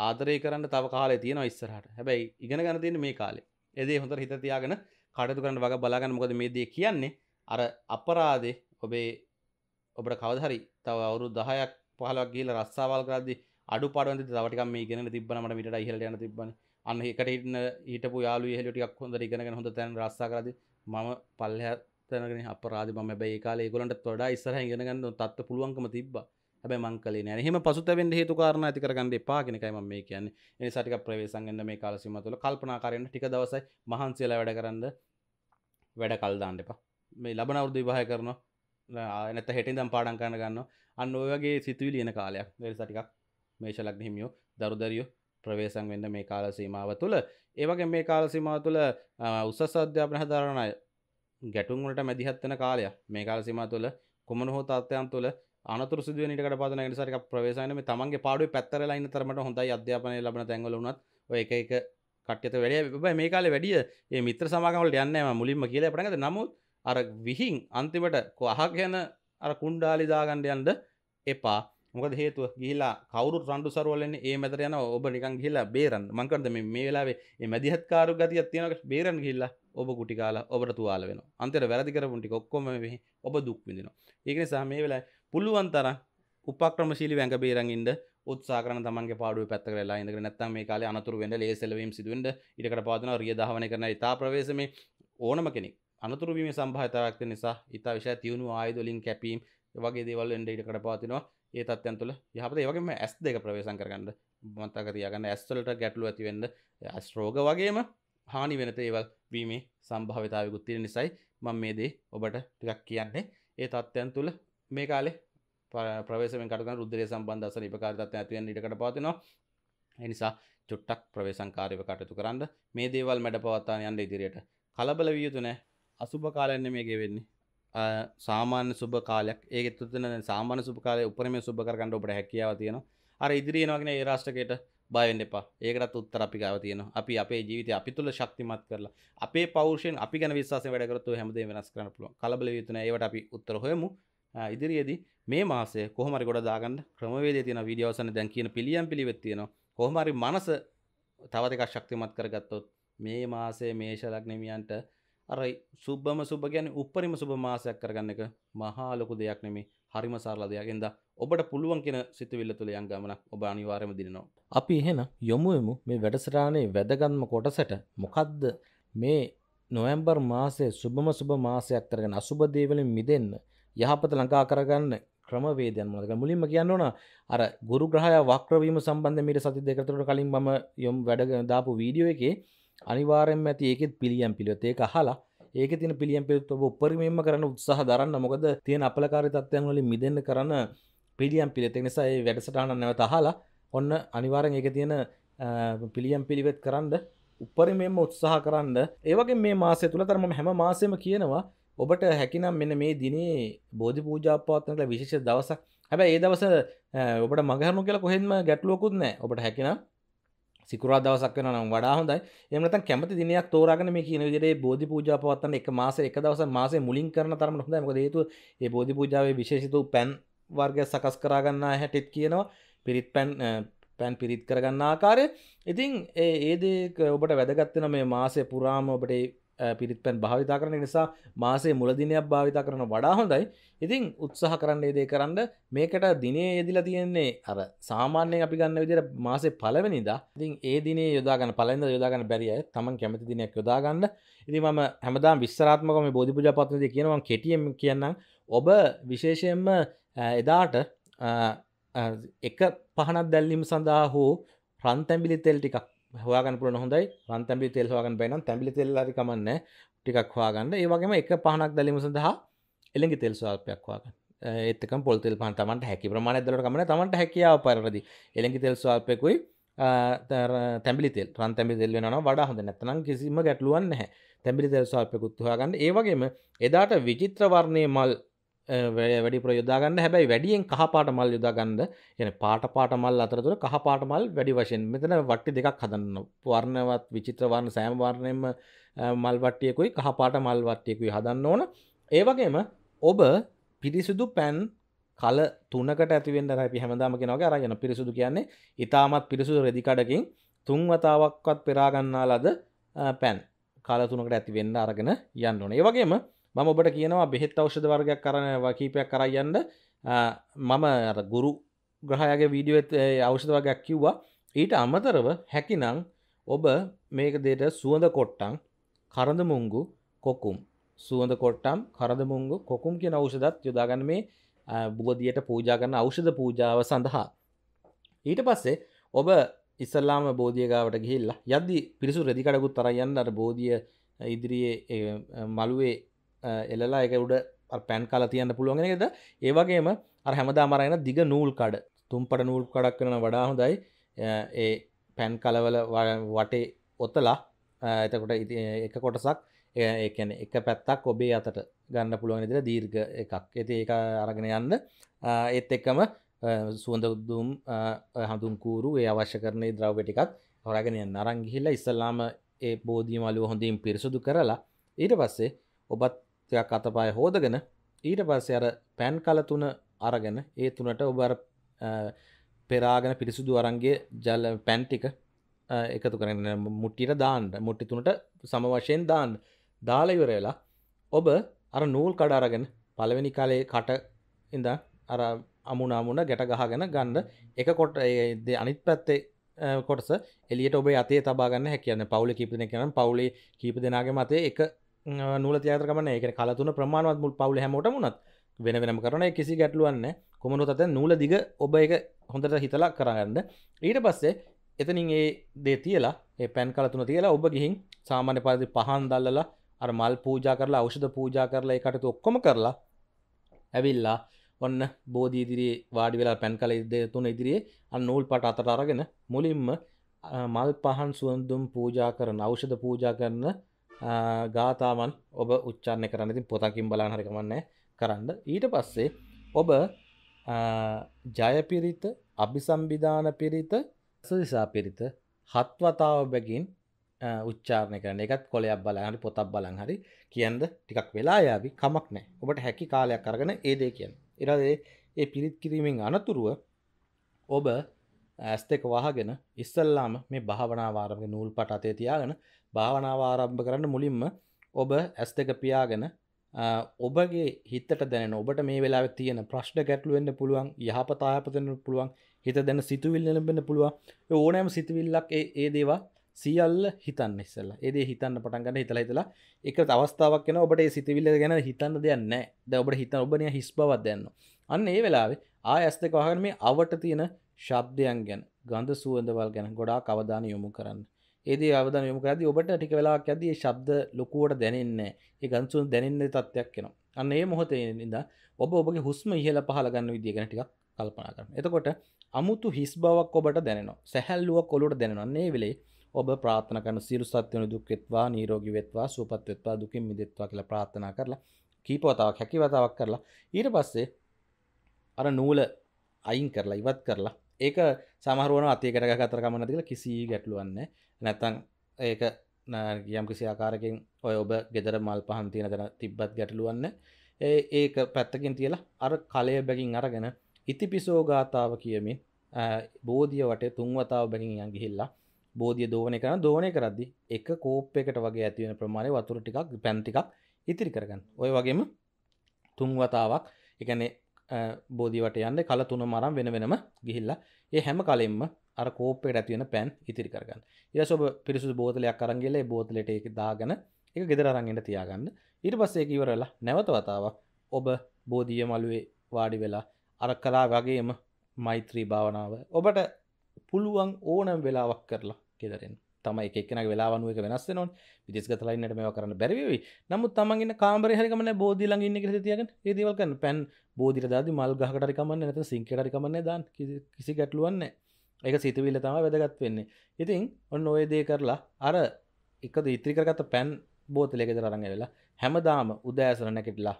ආදරය කරන්න තව කාලය තියෙනවා ඉස්සරහට. හැබැයි ඉගෙන ගන්න තියෙන්නේ මේ කාලේ. ඒ දේ හොඳට හිත තියාගෙන කටයුතු කරන්න වග බලා ගන්න. මොකද මේ දේ කියන්නේ අර අපරාධේ ඔබේ ඔබට කවදා හරි තව අවුරුදු දහයක් පහළොවක් ගිහිල්ලා රස්සාවල් කරද්දී අඩුපාඩුවන් දිදී තව ටිකක් මේ ඉගෙනගෙන තිබ්බනම් මට මීට වඩා ඉහළට යන්න තිබ්බනේ. අන්න එකට ඉන්න හිටපු යාළුවෝ එහෙලෝ ටිකක් හොඳට ඉගෙනගෙන හොඳ තැන රස්සා කරද්දී මම පල්ලෙහා තැනගෙන අපරාධි මම හැබැයි ඒ කාලේ ඒගොල්ලන්ටත් වඩා ඉස්සරහින් ඉගෙන ගන්න තත්ත්ව පුළුවන්කම තිබ්බා. හැබැයි මං කලේ නෑ. එහෙම පසුතැවෙන්න හේතු කාරණා ඇති කරගන්න එපා කියන එකයි මම මේ කියන්නේ. ඒ නිසා ටිකක් ප්‍රවේශම් වෙන්න මේ කාල සීමාව තුළ කල්පනාකාරීව ටික දවසයි මහන්සියලා වැඩ කරන්ද වැඩ කල් දාන්න එපා. මේ ලබන අවුරුදු විවාහය කරනවා නැත්නම් හෙට ඉඳන් පාඩම් කරන්න ගන්නවා. අන්න ඔය වගේ සිතුවිලි එන කාලයක්. ඒ නිසා ටිකක් මේෂ ලග්න හිමියෝ දරු දැරියෝ ප්‍රවේශම් වෙන්න මේ කාල සීමාව තුළ. ඒ වගේ මේ කාල සීමාව තුළ උසස් අධ්‍යාපන හදාරන අය ගැටුම් වලට මැදිහත් වෙන කාලයක්. මේ කාල සීමාව තුළ කොමන හෝ තත්ත්වයන් තුළ අනතුරු සිදු වෙන ඊට කඩපාතන ඒ නිසා ටිකක් ප්‍රවේශම් වෙන්න මේ තමන්ගේ පාඩුවේ පැත්තරලා ඉන්න තරමට හොඳයි අධ්‍යාපනය ලැබෙන තැන්වල වුණත් ඔය එක එක කට්‍යත වැඩි මේ කාලේ වැඩි මේ මිත්‍ර සමාගම් වලට යන්නේ නැහැ මම මුලින්ම කියලා පටන් ගත්තා. නමුත් අර විහිං අන්තිමට අහගෙන අර කුණ්ඩාලි දාගන්න යන්න එපා. මොකද හේතුව ගිහිලා කවුරුත් රණ්ඩු සරුවල් වෙන්නේ ඒ මැදට යනවා. ඔබ නිකන් ගිහිලා බේරන්න. මං කියන්නේ මේ මේ වෙලාවේ මේ මැදිහත්කාරු ගතියක් තියෙනවා. බේරන්න ගිහිලා ඔබ කුටි කාලා ඔබට තුවාල වෙනවා. අන්තිමට වැරදි කරපු ටික ඔක්කොම මේ ඔබ දුක් විඳිනවා. ඒක නිසා මේ වෙලාවේ පුළුවන් තරම් උපක්‍රමශීලී වැඟ බේරන් ඉන්න උත්සාහ කරන තමන්ගේ පාඩුවේ පැත්ත කරලා ඉඳගෙන නැත්නම් මේ කාලේ අනතුරු වෙන්න ලේසල වීම සිදු වෙන්න ඊටකට පවදනවා රිය දහවණය කරන ඉතා ප්‍රවේශමේ ඕනම කෙනෙක් අනතුරු වීමේ සම්භාවිතාවක් තියෙන නිසා ඉතා විශේෂ තියුණු ආයුධ වලින් කැපීම් වගේ දේවල් වෙන්න ඊටකට පවතිනවා. ඒ තත්ත්වයන් තුළ යහපත ඒ වගේම ඇස් දෙක ප්‍රවේශම් කරගන්න මතක තියාගන්න. ඇස් වලට ගැටලු ඇති වෙන්න ඇස් රෝග වගේම හානි වෙන දේවල් වීමේ සම්භාවිතාවයකුත් තියෙන නිසායි මම මේ දේ ඔබට ටිකක් කියන්නේ. ඒ තත්ත්වයන් තුළ මේ කාලේ ප්‍රවේශමෙන් කටයුතු කරන රුධිරය සම්බන්ධ අසනීපකාරී තත්ත්වයන් ඇති වෙන්න ඉඩකඩ පවතිනවා. ඒ නිසා චුට්ටක් ප්‍රවේශම්කාරීව කටයුතු කරන්න. මේ දේවල් මැඩපවත්වාගෙන යන්න ඉදිරියට කලබල විය යුතු නැහැ. අසුබ කාලයක් නෙමෙයි ගෙවෙන්නේ. සාමාන්‍ය සුබ කාලයක්. ඒක තුන සාමාන්‍ය සුබ කාලයේ උපරිමයේ සුබ කරගන්න ඔබට හැකියාව තියෙනවා. අර ඉදිරිය යනවා කියන ඒ රාෂ්ට්‍රකයට බය වෙන්න එපා. ඒකටත් උත්තර අපි ගාව තියෙනවා. අපි අපේ ජීවිතය අපි තුල ශක්තිමත් කරලා අපේ පෞරුෂයෙන් අපි ගැන විශ්වාසයෙන් වැඩ කරොත් ඔය හැමදේම වෙනස් කරන්න පුළුවන්. කලබල විය යුතු නැහැ. ඒවට අපි උත්තර හොයමු. ඉදිරියේදී මේ මාසය කොහොම හරි ගොඩ දාගන්න ක්‍රමවේදය තියෙනවා. වීඩියෝ අවසන් දැන් කියන පිළියම් පිළිවෙත් තියෙනවා. කොහොම හරි මනස තව ටිකක් ශක්තිමත් කරගත්තොත් මේ මාසයේ මේෂ ලග්න හිමියන්ට අර සුබම සුබ කියන්නේ උපරිම සුබ මාසයක් කරගන්න එක මහා ලොකු දෙයක් නෙමෙයි. හරිම සරල දෙයක්. එඳා ඔබට පුළුවන් කියන සිතුවිල්ල තුළ යම් ගමනක් ඔබ අනිවාර්යයෙන්ම දිනනවා. අපි එහෙනම් යොමු වෙමු මේ වැඩසටහනේ වැදගත්ම කොටසට. මොකද්ද මේ නොවැම්බර් මාසයේ සුබම සුබ මාසයක් කරගෙන අසුබ දේ වලින් මිදෙන්න යහපත ළඟා කරගන්න ක්‍රමවේදයන් මොනවාද කියලා මුලින්ම කියන්න ඕන. අර ගුරු ග්‍රහය වක්‍ර වීම සම්බන්ධයෙන් මීට සති දෙකකට කලින් මම යම් වැඩ දාපු වීඩියෝ එකේ අනිවාර්යයෙන්ම ඇති ඒකෙත් පිළියම් පිළිවෙත් ඒක අහලා ඒකේ තියෙන පිළියම් පිළිවෙත් ඔබ උපරිමයෙන්ම කරන්න උත්සාහ දරන්න. මොකද තියෙන අපලකාරී තත්ත්වයන් වලින් මිදෙන්න කරන පිළියම් පිළිවෙත්. ඒ නිසා මේ වැඩසටහන නැවත අහලා ඔන්න අනිවාර්යෙන් ඒකේ තියෙන පිළියම් පිළිවෙත් කරන්න උපරිමයෙන්ම උත්සාහ කරන්න. ඒ වගේ මේ මාසය තුල තර මම හැම මාසෙම කියනවා ඔබට හැකිනම් මෙන්න මේ දිනේ බෝධි පූජා පවත්වන කියලා විශේෂ දවසක්. හැබැයි ඒ දවස ඔබට මඟහරනු කියලා කොහෙන්ම ගැටලුවකුත් නැහැ. ඔබට හැකිනම් සිකුරා දවසක් වෙනවා නම් වඩා හොඳයි. එහෙම නැත්නම් කැමති දිනයක් තෝරාගෙන මේ කියන විදිහට මේ බෝධි පූජා පවත්වන එක මාසෙ එක දවසක් මාසෙ මුලින් කරන තරමට හොඳයි. මොකද හේතුව මේ බෝධි පූජාවේ විශේෂිත පැන් වර්ගය සකස් කර ගන්න හැටිත් කියනවා. පිරිත් පැන් පැන් පිරිත් කර ගන්න ආකාරය. ඉතින් ඒ ඒ දේ ඔබට වැදගත් වෙන මේ මාසෙ පුරාම ඔබට පිරිත් පැන් භාවිතා කරන නිසා මාසේ මුල දිනයක් භාවිතා කරන වඩා හොඳයි. ඉතින් උත්සාහ කරන්න මේ දේ කරන්න. මේකට දිනේ යෙදিলা තියෙන්නේ අර සාමාන්‍යයෙන් අපි ගන්න විදිහට මාසේ පළවෙනිදා. ඉතින් ඒ දිනේ යොදා ගන්න පළවෙනිදා යොදා ගන්න බැරි අය තමන් කැමති දිනයක් යොදා ගන්න. ඉතින් මම හැමදාම විස්තරාත්මකව මේ බෝධි පූජා පවත්වනදී කියනවා මම කෙටියෙන් කියන්නම්. ඔබ විශේෂයෙන්ම එදාට එක පහනක් දැල්වීම සඳහා හෝ රන් තැඹිලි තෙල් ටිකක් හොයාගන්න පුළුවන්. හොඳයි රන් තැඹිලි තෙල් හොයාගන්න බැයි නම් තැඹිලි තෙල් හරි කමන්නේ ටිකක් හොයාගන්න. ඒ වගේම එක පහනක් දැලීම සඳහා එළඟි තෙල් ස්වල්පයක් හොයාගන්න. ඒත් එක්කම පොල් තෙල් පහන තමන්ට හැකි ප්‍රමාණයක් දැලුවට කමන්නේ. තමන්ට හැකියාව පරිදි එළඟි තෙල් ස්වල්පයකුයි තැඹිලි තෙල් රන් තැඹිලි තෙල් වෙනවා නම් වඩා හොඳ. නැත්නම් කිසිම ගැටලුවක් නැහැ. තැඹිලි තෙල් ස්වල්පයකුත් හොයාගන්න. ඒ වගේම එදාට විචිත්‍ර වර්ණයේ මල් වැඩි ප්‍රය යොදා ගන්න. හැබැයි වැඩියෙන් කහ පාට මල් යොදා ගන්න. يعني පාට පාට මල් අතරතුර කහ පාට මල් වැඩි වශයෙන්. මෙතන වට්ටි දෙකක් හදන්න. වර්ණවත් විචිත්‍ර වර්ණ සෑම වර්ණයෙන්ම මල් වට්ටියකුයි කහ පාට මල් වට්ටියකුයි හදන්න ඕන. ඒ වගේම ඔබ පිරිසිදු පැන් කල තුනකට ඇති වෙන්න අපි හැමදාම කියනවා වගේ අරගෙන පිරිසිදු කියන්නේ ඊටමත් පිරිසිදු රෙදි කඩකින් තුන් වතාවක්වත් පෙරා ගන්නාලාද පැන් කල තුනකට ඇති වෙන්න අරගෙන යන්න ඕන. ඒ වගේම මම ඔබට කියනවා බෙහෙත් ඖෂධ වර්ගයක් කරන කීපයක් කරා යන්න. මම අර ගුරු ග්‍රහයාගේ වීඩියෝ එකේ ඖෂධ වර්ගයක් කිව්වා. ඊට අමතරව හැකිනම් ඔබ මේක දෙයට සුවඳ කොට්ටම් කරඳ මුංගු කොකුම් සුවඳ කොට්ටම් කරඳ මුංගු කොකුම් කියන ඖෂධات යොදා ගන්න මේ බෝධියට පූජා කරන ඖෂධ පූජාව සඳහා. ඊට පස්සේ ඔබ ඉස්ලාම බෝධිය ගාවට ගිහිල්ලා යද්දි පිරිසු රෙදි කඩකුත් අරන් යන්න. අර බෝධිය ඉදිරියේ මළුවේ එලලා ඒක උඩ අර පැන් කලා තියන්න පුළුවන් නේද? ඒ වගේම අර හැමදාම අරගෙන දිග නූල් කඩ තුම්පට නූල් කඩක් කරන වඩා හොඳයි. ඒ පැන් කලවල වටේ ඔතලා එතකොට එක කොටසක් ඒ කියන්නේ එක පැත්තක් ඔබේ අතට ගන්න පුළුවන් විදිහට දීර්ඝ එකක්. ඉතින් ඒක අරගෙන යන්න. ඒත් එක්කම සුවඳ දුම් හඳුන් කූරු ඒ අවශ්‍ය කරන ද්‍රව්‍ය ටිකත් හොරගෙන යන්න. අරන් ගිහිල්ලා ඉස්සලාම ඒ බෝධිය මළුව හොඳින් පිරිසුදු කරලා ඊට පස්සේ ඔබත් ටිකක් අතපය හොදගෙන ඊට පස්සේ අර පැන් කල තුන අරගෙන ඒ තුනට ඔබ අර පෙරාගෙන පිරිසුදු අරන්ගේ ජල පැන් ටික එකතු කරගෙන මුට්ටියට දාන්න. මුට්ටි තුනට සම වශයෙන් දාන්න. දාලා ඉවර වෙලා ඔබ අර නූල් කඩ අරගෙන පළවෙනි කාලේ කට ඉඳන් අර අමුණ අමුණ ගැට ගහගෙන ගන්න එක කොට ඒ අනිත් පැත්තේ කොටස එළියට ඔබේ අතේ තබා ගන්න හැකියන්නේ. පවුලේ කීප දෙනෙක් යනවා නම් පවුලේ කීප දෙනාගේම අතේ එක නූල තියාගෙන ගමන් ඒ කියන්නේ කලතුන ප්‍රමාණවත් මුල් පවුල හැමෝටම උනත් වෙන වෙනම කරන ඒ කිසි ගැටලුවක් නැහැ. කොමන උතත් නූල දිග ඔබ ඒක හොඳට හිතලා කරගන්න. ඊට පස්සේ එතනින් ඒ දේ තියලා ඒ පැන් කලතුන තියලා ඔබ ගිහින් සාමාන්‍ය පරිදි පහන් දැල්ලලා අර මල් පූජා කරලා ඖෂධ පූජා කරලා ඒකට ඔක්කොම කරලා ඇවිල්ලා ඔන්න බෝධි ඉදිරියේ වාඩි වෙලා පැන් කල තුන ඉදිරියේ අර නූල් පාට අතට අරගෙන මුලින්ම මල් පහන් සුවඳුම් පූජා කරන ඖෂධ පූජා කරන ගාථාවන් ඔබ උච්චාරණය කරන්න. ඉතින් පොතකින් බලන්න හරි කමන්නේ කරන්න. ඊට පස්සේ ඔබ ජය පිරිත, අභිසම්බිදාන පිරිත, සදිසා පිරිත හත් වතාව බැගින් උච්චාරණය කරන්න. ඒකත් කොලයක් බලන් හරි පොතක් බලන් හරි කියන්න ටිකක් වෙලා යාවි කමක් නැහැ. ඔබට හැකි කාලයක් අරගෙන ඒ දේ කියන්න. ඊට ඒ පිරිත් කිරීමෙන් අනතුරුව ඔබ ඇස් දෙක වහගෙන ඉස්සල්ලාම මේ භාවනාව ආරම්භක නූල්පට අතේ තියාගෙන භාවනාව ආරම්භ කරන්න. මුලින්ම ඔබ ඇස් දෙක පියාගෙන ඔබගේ හිතට දැනෙන ඔබට මේ වෙලාවේ තියෙන ප්‍රශ්න ගැටළු වෙන්න පුළුවන්, යහපත ආපත වෙන්න පුළුවන්, හිත දැන සිතුවිල්ල ලැබෙන්න පුළුවන්. ඒ ඕනෑම සිතුවිල්ලක් ඒ ඒ දේවා සියල්ල හිතන්න ඉස්සලා. ඒ දේ හිතන්න පටන් ගන්න හිතලා හිතලා එක අවස්ථාවක් එනවා ඔබට ඒ සිතවිල්ල ගැන හිතන්න දෙයක් නැහැ. දැන් ඔබට හිතන ඔබ නිකන් හිස් බවක් දැනනවා. අන්න ඒ වෙලාවේ ආයස් දෙක වහගෙන මේ අවට තියෙන ශබ්දයන් ගැන, ගඳ සුවඳවල් ගැන ගොඩාක් අවධානය යොමු කරන්න. ඒ දේ අවධානය යොමු කරද්දී ඔබට ටික වෙලාවක් යද්දී මේ ශබ්ද ලොකුවට දැනෙන්නේ නැහැ. ඒ ගඳ සුවඳ දැනෙන්නේ තත්යක් එනවා. අන්න ඒ මොහොතේ ඉඳලා ඔබ ඔබගේ හුස්ම ඉහළ පහළ ගන්න විදිය ගැන ටිකක් කල්පනා කරන්න. එතකොට අමුතු හිස් බවක් ඔබට දැනෙනවා. සැහැල්ලුවක් ඔලුවට දැනෙනවා. මේ වෙලේ ඔබ ප්‍රාර්ථනා කරන සියලු සත්ත්වයන් දුක් වෙත්වා, නිරෝගී වෙත්වා, සුවපත් වෙත්වා, දුකින් මිදෙත්වා කියලා ප්‍රාර්ථනා කරලා කීප වතාවක් හැකි වතාවක් කරලා ඊට පස්සේ අර නූල අයින් කරලා ඉවත් කරලා ඒක සමහර වෙනවා අතේකට ගහකට කම නැද්ද කියලා කිසි ගැටලුවක් නැහැ. නැත්තම් ඒක යම් කිසි ආකාරයකින් ඔය ඔබ ගෙදර මල් පහන් තියෙන දන තිබ්බත් ගැටලුවක් නැහැ. ඒක පැත්තකින් තියලා අර කලයේ බැගින් අරගෙන ඉතිපිසෝ ගාතාව කියමින් බෝධිය වටේ තුන් වතාවක් බැගින් යන් ගිහිල්ලා බෝධිය දෝවණය කරන දෝවණය කරද්දී එක කෝප් එකකට වගේ ඇති වෙන ප්‍රමාණය වතුර ටිකක් පැන් ටිකක් ඉතිරි කරගන්න. ඔය වගේම තුන් වතාවක්, ඒ කියන්නේ බෝධිය වටේ යන්නේ කල තුනම ආරම් වෙන වෙනම ගිහිල්ලා ඒ හැම කලෙම්ම අර කෝප් එකට ඇති වෙන පැන් ඉතිරි කරගන්න. ඊට පස්සේ ඔබ පිරිසුදු බෝතලයක් අරන් ගිහලා ඒ බෝතලෙට ඒක දාගෙන ඒක ගෙදර අරන් එන්න තියාගන්න. ඊට පස්සේ ඒක ඉවර වෙලා නැවත වතාවක් ඔබ බෝධිය මළුවේ වාඩි වෙලා අර කලා වගේම මෛත්‍රී භාවනාව ඔබට පුළුවන් ඕනම වෙලාවක් කරලා ගෙදරින්. තමයි එක එක්කෙනාගේ වෙලාව අනුව එක වෙනස් වෙනවනේ. විදේශගත ලයින් එකට මේවා කරන්න බැරි වෙයි. නමුත් තමන් ඉන්න කාමරේ හරි කමන්නේ බෝධිය ළඟ ඉන්න කියලා තියාගෙන ඒ දේවල් කරන්න. පෑන් බෝධියට දාද්දි මල් ගහකට හරි කමන්නේ නැත්නම් සිංක් එකට හරි කමන්නේ දාන්න. කිසි ගැටලුවක් නැහැ. ඒක සිතවිල්ල තමයි වැදගත් වෙන්නේ. ඉතින් ඔන්න ඔය දේ කරලා අර එකද ඉතිරි කරගත්ත පෑන් බෝතලයේ ගෙදර අරන් ඇවිල්ලා හැමදාම උදෑසන නැගිටලා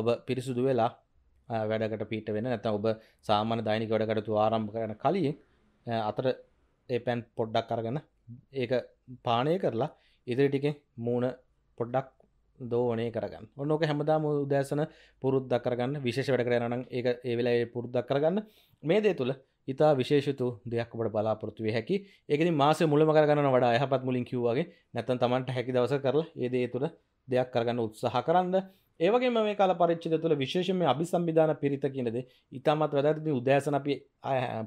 ඔබ පිරිසුදු වෙලා වැඩකට පිට වෙන නැත්නම් ඔබ සාමාන්‍ය දෛනික වැඩකටයුතු ආරම්භ කරන කලින් අතර ඒ පෑන් පොඩ්ඩක් අරගෙන ඒක පානය කරලා ඉදිරි ටිකෙන් මූණ පොඩ්ඩක් දෝවණය කරගන්න. ඔන්න ඔක හැමදාම උදෑසන පුරුද්දක් කරගන්න. විශේෂ වැඩකට යනවා නම් ඒක ඒ වෙලාවේ පුරුද්දක් කරගන්න. මේ දේ තුල ඊට විශේෂිත දෙයක් ඔබට බලාපොරොත්තු වෙ හැකි. ඒකෙදි මාසෙ මුලම කරගන්නවට වඩා යහපත් මුලින් කිව්වා වගේ නැත්නම් Tamanට හැකි දවසක කරලා ඒ දේ තුල දෙයක් කරගන්න උත්සාහ කරන්න. ඒ වගේම මේ කාල පරිච්ඡේදය තුළ විශේෂයෙන්ම අභිසම්බිදාන පිරිත කියන දේ ඉතාමත් වැදගත්. මේ උදෑසන අපි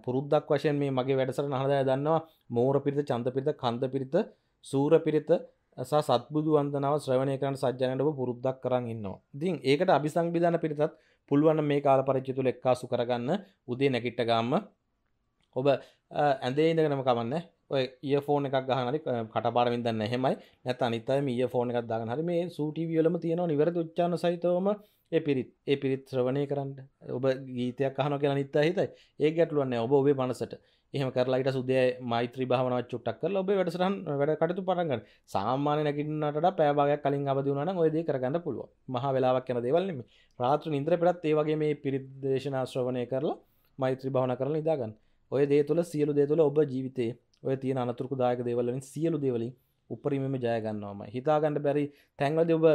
පුරුද්දක් වශයෙන් මේ මගේ වැඩසටහන අහලා දන්නවා මෝර පිරිත, චන්ද පිරිත, කන්ද පිරිත, සූර පිරිත සහ සත්බුදු වන්දනාව ශ්‍රවණය කරන සත්‍යයන්ට ඔබ පුරුද්දක් කරන් ඉන්නවා. ඉතින් ඒකට අභිසම්බිදාන පිරිතත් පුළුවන් මේ කාල පරිච්ඡේදය තුළ එක්කාසු කරගන්න. උදේ නැගිට ගාම ඔබ ඇඳේ ඉඳගෙනම කමන්නේ. ඔය ඊයර්ෆෝන් එකක් ගහන හරි කටපාඩමින් දන්න එහෙමයි නැත්නම් අනිත් අය මේ ඊයර්ෆෝන් එකක් දාගෙන හරි මේ සූ ටීවී වලම තියෙනවා නිවැරදි උච්චාරණ සහිතවම ඒ පිරිත් ඒ පිරිත් ශ්‍රවණය කරන්න. ඔබ ගීතයක් අහනවා කියලා අනිත් අය හිතයි. ඒක ගැටලුවක් නෑ. ඔබ ඔබේ මනසට එහෙම කරලා ඊට සුදේ මෛත්‍රී භාවනාවක් චුට්ටක් කරලා ඔබේ වැඩසටහන් වැඩ කටයුතු පටන් ගන්න. සාමාන්‍ය නැගිටිනාට වඩා පැය භාගයක් කලින් අවදි වුණා නම් ඔය දේ කරගන්න පුළුවන්. මහා වේලාවක් යන දේවල් නෙමෙයි. රාත්‍රී නිින්දර පෙරත් ඒ වගේ මේ පිරිත් දේශනා ශ්‍රවණය කරලා මෛත්‍රී භාවනා කරලා ඉඳා ගන්න. ඔය දේ තුල සියලු දේ තුල ඔබ ජීවිතේ ඔය තියෙන අනතුරුදායක දේවල් වලින් සියලු දේ වලින් උපරිමම ජය ගන්නවාමයි. හිතා ගන්න බැරි තැන්වලදී ඔබ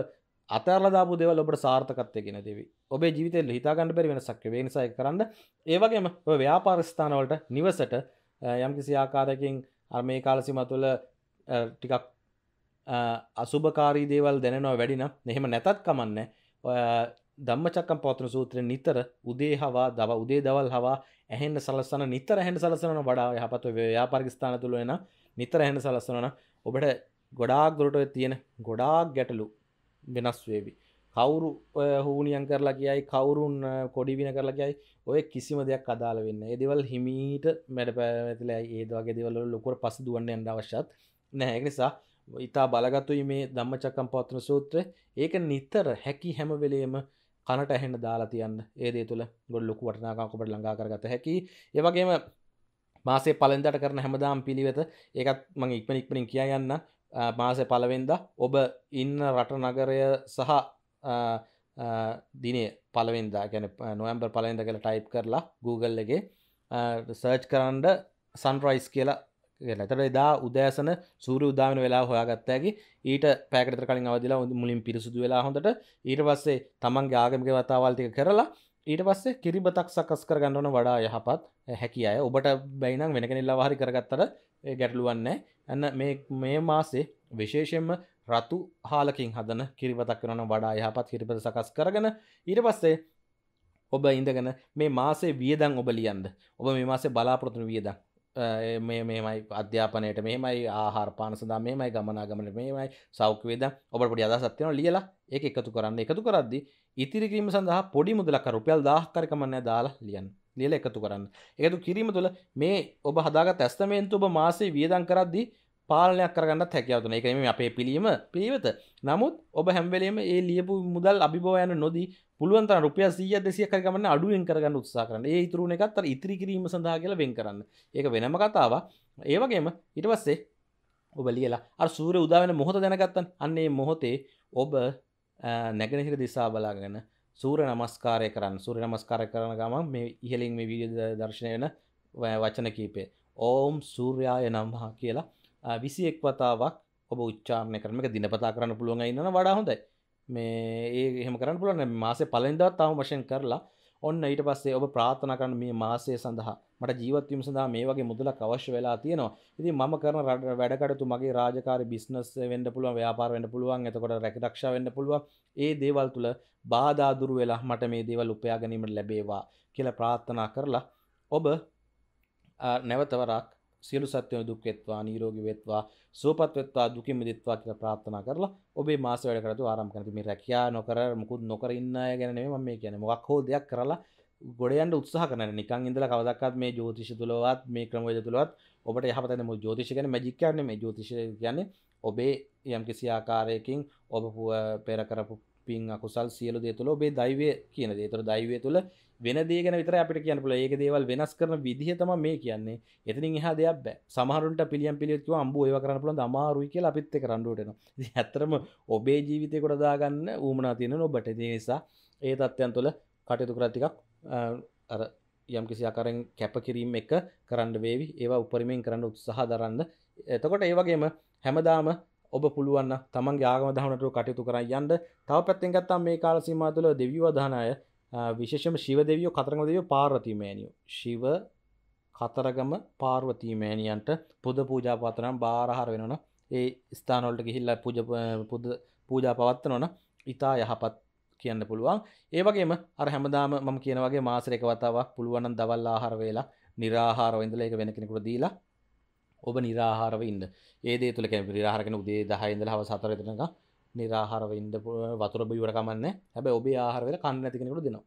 අතහැරලා දාපු දේවල් ඔබට සාර්ථකත්වය කියන දේවි. ඔබේ ජීවිතේ හිතා ගන්න බැරි වෙනසක් වේ. ඒ නිසා ඒක කරන්න. ඒ වගේම ඔය ව්‍යාපාර ස්ථාන වලට නිවසට යම්කිසි ආකාරයකින් අර මේ කාල සීමාව තුළ ටිකක් අසුබකාරී දේවල් දැනෙනවා වැඩි නම් එහෙම නැතත් කමන්නේ. ධම්මචක්කම් පවත්වන සූත්‍රයේ නිතර උදේ හවා දව උදේ දවල් හවා ඇහෙන්න සලස්සන නිතර ඇහෙන්න සලස්සනන වඩා යහපත් ව්‍යාපාරික ස්ථාන තුල වෙන නිතර ඇහෙන්න සලස්සනන ඔබට ගොඩාක් දුරට තියෙන ගොඩාක් ගැටලු වෙනස් වේවි. කවුරු හුණියම් කරලා කියයි කවුරුන් කොඩි වින කරලා කියයි ඔය කිසිම දෙයක් අදාළ වෙන්නේ නැහැ. මේ දේවල් හිමීට මැඩපැතිලා ඒ වගේ දේවල් වල ලොකුවට පස්ස දුවන්න යන්න අවශ්‍යත් නැහැ. ඒ නිසා ඊටා බලගතුයි මේ ධම්මචක්කම් පවත්වන සූත්‍රය. ඒක නිතර හැකි හැම වෙලෙම කනට ඇහෙන්න දාලා තියන්න. ඒ දේ තුළ ගොඩ ලොකු වටිනාකමක් ඔබට ළඟා කරගත හැකි. ඒ වගේම මාසේ පළවෙනිදාට කරන හැමදාම පිළිවෙත ඒකත් මම ඉක්මන ඉක්මනින් කියා යන්න. මාසේ පළවෙනිදා ඔබ ඉන්න රට නගරය සහ දිනේ පළවෙනිදා කියන්නේ නොවැම්බර් පළවෙනිදා කියලා ටයිප් කරලා Google එකේ සර්ච් කරන්න sunrise කියලා කියලා. එතකොට එදා උදෑසන සූර්ය උදා වෙන වෙලාව හොයාගත්තා යකි. ඊට පැයකට විතර කලින් අවදිලා මුලින් පිරිසුදු වෙලා හොඳට ඊට පස්සේ තමන්ගේ ආගමික වතාවල් ටික කරලා ඊට පස්සේ කිරිබතක් සකස් කරගන්න ඕන වඩා යහපත් හැකිය අය. ඔබට බැයි නම් වෙන කෙනෙක් ලවා හරි කරගත්තට ඒ ගැටලුවක් නැහැ. අන්න මේ මේ මාසේ විශේෂයෙන්ම රතු හාලකින් හදන කිරිබතක් වෙනවා නම් වඩා යහපත් කිරිබත සකස් කරගෙන ඊට පස්සේ ඔබ ඉඳගෙන මේ මාසේ වියදම් ඔබ ලියන්න. ඔබ මේ මාසේ බලාපොරොත්තු වෙන වියදම් मे मेहमाई अध्यापन मेहमाई आहार पान सदा मेहमाई गमनागमन मेहमाई साउक्वेद ओबड़पड़ी अदा सत्य लियला एक एक करादी इतिरी क्रीम संदा पोड़ी मुद्दला कर रुपयाल दाह कार्यक्रम दाल लियन लियला एक करान एक किरी मुद्दला मे ओब हदाग तस्त में तो मासे वेदांकरादी पालने अक्करगंड थैक्यावुतुना ඒක නෙමෙයි අපේ පිළිම පිළිවෙත. නමුත් ඔබ හැම වෙලෙම මේ ලියපු මුදල් අභිභවයන් නොදී පුළුවන් තරම් රුපියල් සීයක් දෙසීයක් කර ගමන් අඩුවෙන් කරගන්න උත්සාහ කරන්න. ඒ ඉතුරුන එකත් අර ඉතිරි කිරීම සඳහා කියලා වෙන් කරන්න. ඒක වෙනම කතාවක්. ඒ වගේම ඊට පස්සේ ඔබ ලියලා අර සූර්ය උදා වෙන මොහොත දැනගත්තන් අන්න මේ මොහොතේ ඔබ නැගෙනහිර දිශාව බලාගෙන සූර්ය නමස්කාරය කරන්න. සූර්ය නමස්කාරය කරන ගමන් මේ ඉහළින් මේ වීඩියෝ දර්ශනය වෙන වචන කීපය ඕම් සූර්යාය නමහ කියලා විසි එක් වතාවක් ඔබ උච්චාරණය කරන එක දිනපතා කරන්න පුළුවන් අය ඉන්නවනම් වඩා හොඳයි. මේ ඒ එහෙම කරන්න පුළුවන් මාසේ පළවෙනිදාත් තාම වශයෙන් කරලා ඔන්න ඊට පස්සේ ඔබ ප්‍රාර්ථනා කරන මේ මාසය සඳහා මට ජීවත් වීම සඳහා මේ වගේ මුදලක් අවශ්‍ය වෙලා තියෙනවා. ඉතින් මම කරන වැඩ කටයුතු මගේ රාජකාරී බිස්නස් වෙන්න පුළුවන්, ව්‍යාපාර වෙන්න පුළුවන්, එතකොට රැකීරක්ෂා වෙන්න පුළුවන්. ඒ දේවල් තුල බාධා දුරු වෙලා මට මේ දේවල් උපයා ගැනීමට ලැබේවා කියලා ප්‍රාර්ථනා කරලා ඔබ නැවතවරක් සියලු සත්ත්වයන් දුක් වෙත්වා, නිරෝගී වෙත්වා, සුවපත් වෙත්වා, දුකින් මිදෙත්වා කියලා ප්‍රාර්ථනා කරලා ඔබේ මාස වැඩ කරතු ආරම්භ කරන. මේ රැකියා නොකර මුකුත් නොකර ඉන්න අය ගැන නෙමෙයි මම මේ කියන්නේ. මොකක් හෝ දෙයක් කරලා ගොඩ යන්න උත්සාහ කරන. නිකන් ඉඳලා කවදාවත් මේ ජ්‍යොතිෂ තුලවත් මේ ක්‍රමවේද තුලවත් ඔබට යහපත නෙමෙයි. ජ්‍යොතිෂ කියන්නේ මැජික් එකක් නෙමෙයි. ජ්‍යොතිෂ කියන්නේ ඔබේ යම් කිසි ආකාරයකින් ඔබ පෙර කරපු පින් අකුසල් සියලු දේ තුල ඔබේ දෛවය කියන දේ. ඒතර දෛවය තුල වෙන දේ ගැන විතරයි අපිට කියන්න පුළුවන්. ඒක දේවල් වෙනස් කරන විදිහ තමයි මේ කියන්නේ. එතනින් එහා දෙයක් බෑ. සමහරුන්ට පිළියම් පිළියෙත් කිව්ව අම්බෝ ඒවා කරන්න පුළුවන් ද අමාරුයි කියලා අපිත් ඒක රණ්ඩුවට එනවා. ඉතින් ඇත්තටම ඔබේ ජීවිතේ කොට දාගන්න ඌමනා තියෙනවා ඔබට. ඒ නිසා ඒ තත්ත්වයන් තුළ කටයුතු කරලා ටිකක් අර යම් කිසි ආකාරයෙන් කැපකිරීම එක කරන්න වේවි. ඒවා උපරිමයෙන් කරන්න උත්සාහ දරන්න. එතකොට ඒ වගේම හැමදාම ඔබ පුළුවන් නම් තමන්ගේ ආගම දහමට කටයුතු කරන් යන්න. තව පැත්තෙන් ගත්තාම මේ කාල සීමාව තුළ දෙවියෝ දාන අය විශේෂම ශිව දෙවියෝ කතරගම දෙවියෝ පාර්වතී මෑණියෝ ශිව කතරගම පාර්වතී මෑණියන්ට පුද පූජා පවත්වනවා. බාරහාර වෙනවනම් ඒ ස්ථාන වලට ගිහිල්ලා පුද පූජා පවත්වනවනම් ඊතා යහපත් කියන්න පුළුවන්. ඒ වගේම අර හැමදාම මම කියන වගේ මාසෙට එක වතාවක් පුළුවන් නම් දවල් ආහාර වේලා निराහාරව ඉඳලා ඒක වෙන කෙනෙකුට දීලා ඔබ निराහාරව ඉන්න. ඒ දේ තුල කියන්නේ निराහාර කෙනෙකු උදේ දහය ඉඳලා හවස හතර වෙනකම් निराහාරව ඉන්න වතුර බිවර කමන්නේ. හැබැයි ඔබේ ආහාර වල කන්න නැති කෙනෙකුට දෙනවා.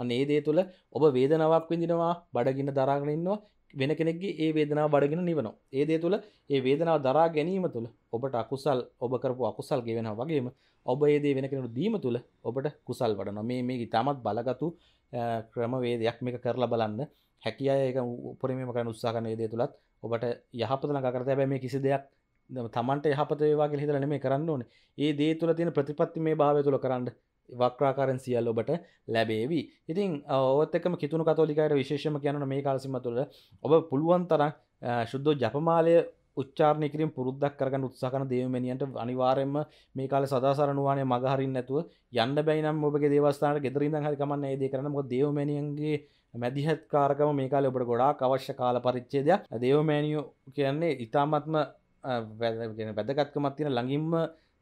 අන්න ඒ දේ තුළ ඔබ වේදනාවක් විඳිනවා, බඩගින්න දරාගෙන ඉන්නවා, වෙන කෙනෙක්ගේ ඒ වේදනාව බඩගින්න නිවනවා. ඒ දේ තුළ ඒ වේදනාව දරා ගැනීම තුළ ඔබට අකුසල්, ඔබ කරපු අකුසල් ගෙවෙනවා වගේම ඔබ ඒ දේ වෙන කෙනෙකුට දීම තුළ ඔබට කුසල් වඩනවා. මේ මේක ඉතාමත් බලගත්ු ක්‍රමවේදයක්. මේක කරලා බලන්න. හැකි අය ඒක උපරිමයෙන් කරන්න උත්සාහ කරන ඒ දේ තුලත් ඔබට යහපත ළඟා කරත. හැබැයි මේ කිසි දෙයක් තමන්ට යහපත වේවා කියලා හිතලා නෙමෙයි කරන්න ඕනේ. ඒ දේ තුළ තියෙන ප්‍රතිපත්තිමය භාවය තුළ කරන්න වක්‍රාකාරයෙන් සියල්ල ඔබට ලැබේවි. ඉතින් ඔවත් එක්කම කිතුණු කතෝලිකයන්ට විශේෂම කියනවා මේ කාල සීමාව තුළ ඔබ පුළුවන් තරම් සුද්ධෝ ජපමාලය උච්චාරණය කිරීම පුරුද්දක් කරගන්න උත්සාහ කරන දේවමෙනියන්ට අනිවාර්යයෙන්ම මේ කාලේ සදාසරණ වහනේ මග හරින්න නැතුව යන්න බැයි නම් ඔබගේ දේවස්ථානට ගෙදර ඉඳන් හරි කමන්නේ ඒ දේ කරන්න. මොකද දේවමෙනියන්ගේ මැදිහත්කාරකම මේ කාලේ ඔබට ගොඩාක් අවශ්‍ය කාල පරිච්ඡේදයක්. දේවමෙනියෝ කියන්නේ ඊටාත්ම වැදගත්කමක් තියෙන ළඟින්ම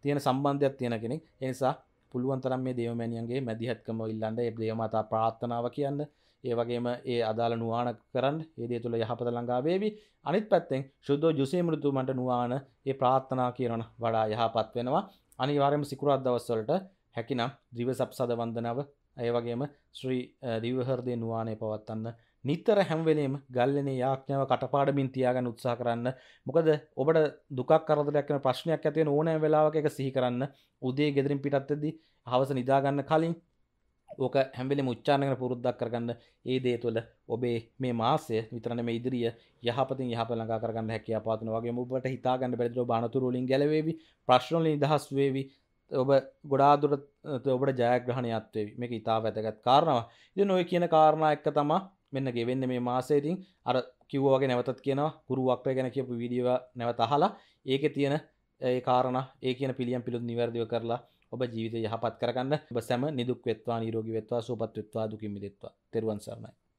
තියෙන සම්බන්ධයක් තියෙන කෙනෙක්. ඒ නිසා පුළුවන් තරම් මේ දේවමෑණියන්ගේ මැදිහත්කම ඉල්ලන්න, ඒ දේවමාතා ප්‍රාර්ථනාව කියන්න, ඒ වගේම ඒ අදාළ නුවාණ කරන්න. ඒ දේ තුල යහපත ළඟා වේවි. අනිත් පැත්තෙන් සුද්ධෝ ජුසේ මෘතු මණ්ඩ නුවාණ ඒ ප්‍රාර්ථනා කරන වඩා යහපත් වෙනවා. අනිවාර්යයෙන්ම සිකුරාදා දවස් වලට හැකිනම් දිව සප්සද වන්දනාව, ඒ වගේම ශ්‍රී දිව හෘදේ නුවාණේ පවත්වන්න. නිතර හැම වෙලේම ගල්ලෙනේ යාඥාව කටපාඩමින් තියාගන්න උත්සාහ කරන්න. මොකද ඔබට දුකක් කරදරයක් වෙන ප්‍රශ්නයක් ඇති වෙන ඕනෑම වෙලාවක ඒක සිහි කරන්න. උදේ ගෙදරින් පිටත් වෙද්දී හවස නිදා ගන්න කලින් ඕක හැම වෙලේම උච්චාරණය කරන පුරුද්දක් කරගන්න. ඒ දේ තුළ ඔබේ මේ මාසය විතර නෙමෙයි ඉදිරිය යහපතින් යහපත ළඟා කරගන්න හැකියාව පවත්වන වගේම ඔබට හිතා ගන්න බැරි දේ ඔබ අනතුරු වලින් ගැලවෙවි, ප්‍රශ්න වලින් නිදහස් වෙවි, ඔබ ගොඩාක් දුරට ඔබට ජයග්‍රහණයක් වේවි. මේක ඉතාම වැදගත් කාරණාවක්. ඉතින් ඔය කියන කාරණා එක්ක තමයි මෙන්න ගෙවෙන්න මේ මාසෙ. ඉතින් අර කිව්වා වගේ නැවතත් කියනවා ගුරු වක්‍රය ගැන කියපු වීඩියෝ නැවත අහලා ඒකේ තියෙන ඒ කාරණා ඒ කියන පිළියම් පිළිතුරු නිවැරදිව කරලා ඔබ ජීවිතය යහපත් කරගන්න. ඔබ සැම නිදුක් වෙත්වා, නිරෝගී වෙත්වා, සුවපත් වෙත්වා, දුකින් මිදෙත්වා. තෙරුවන් සරණයි.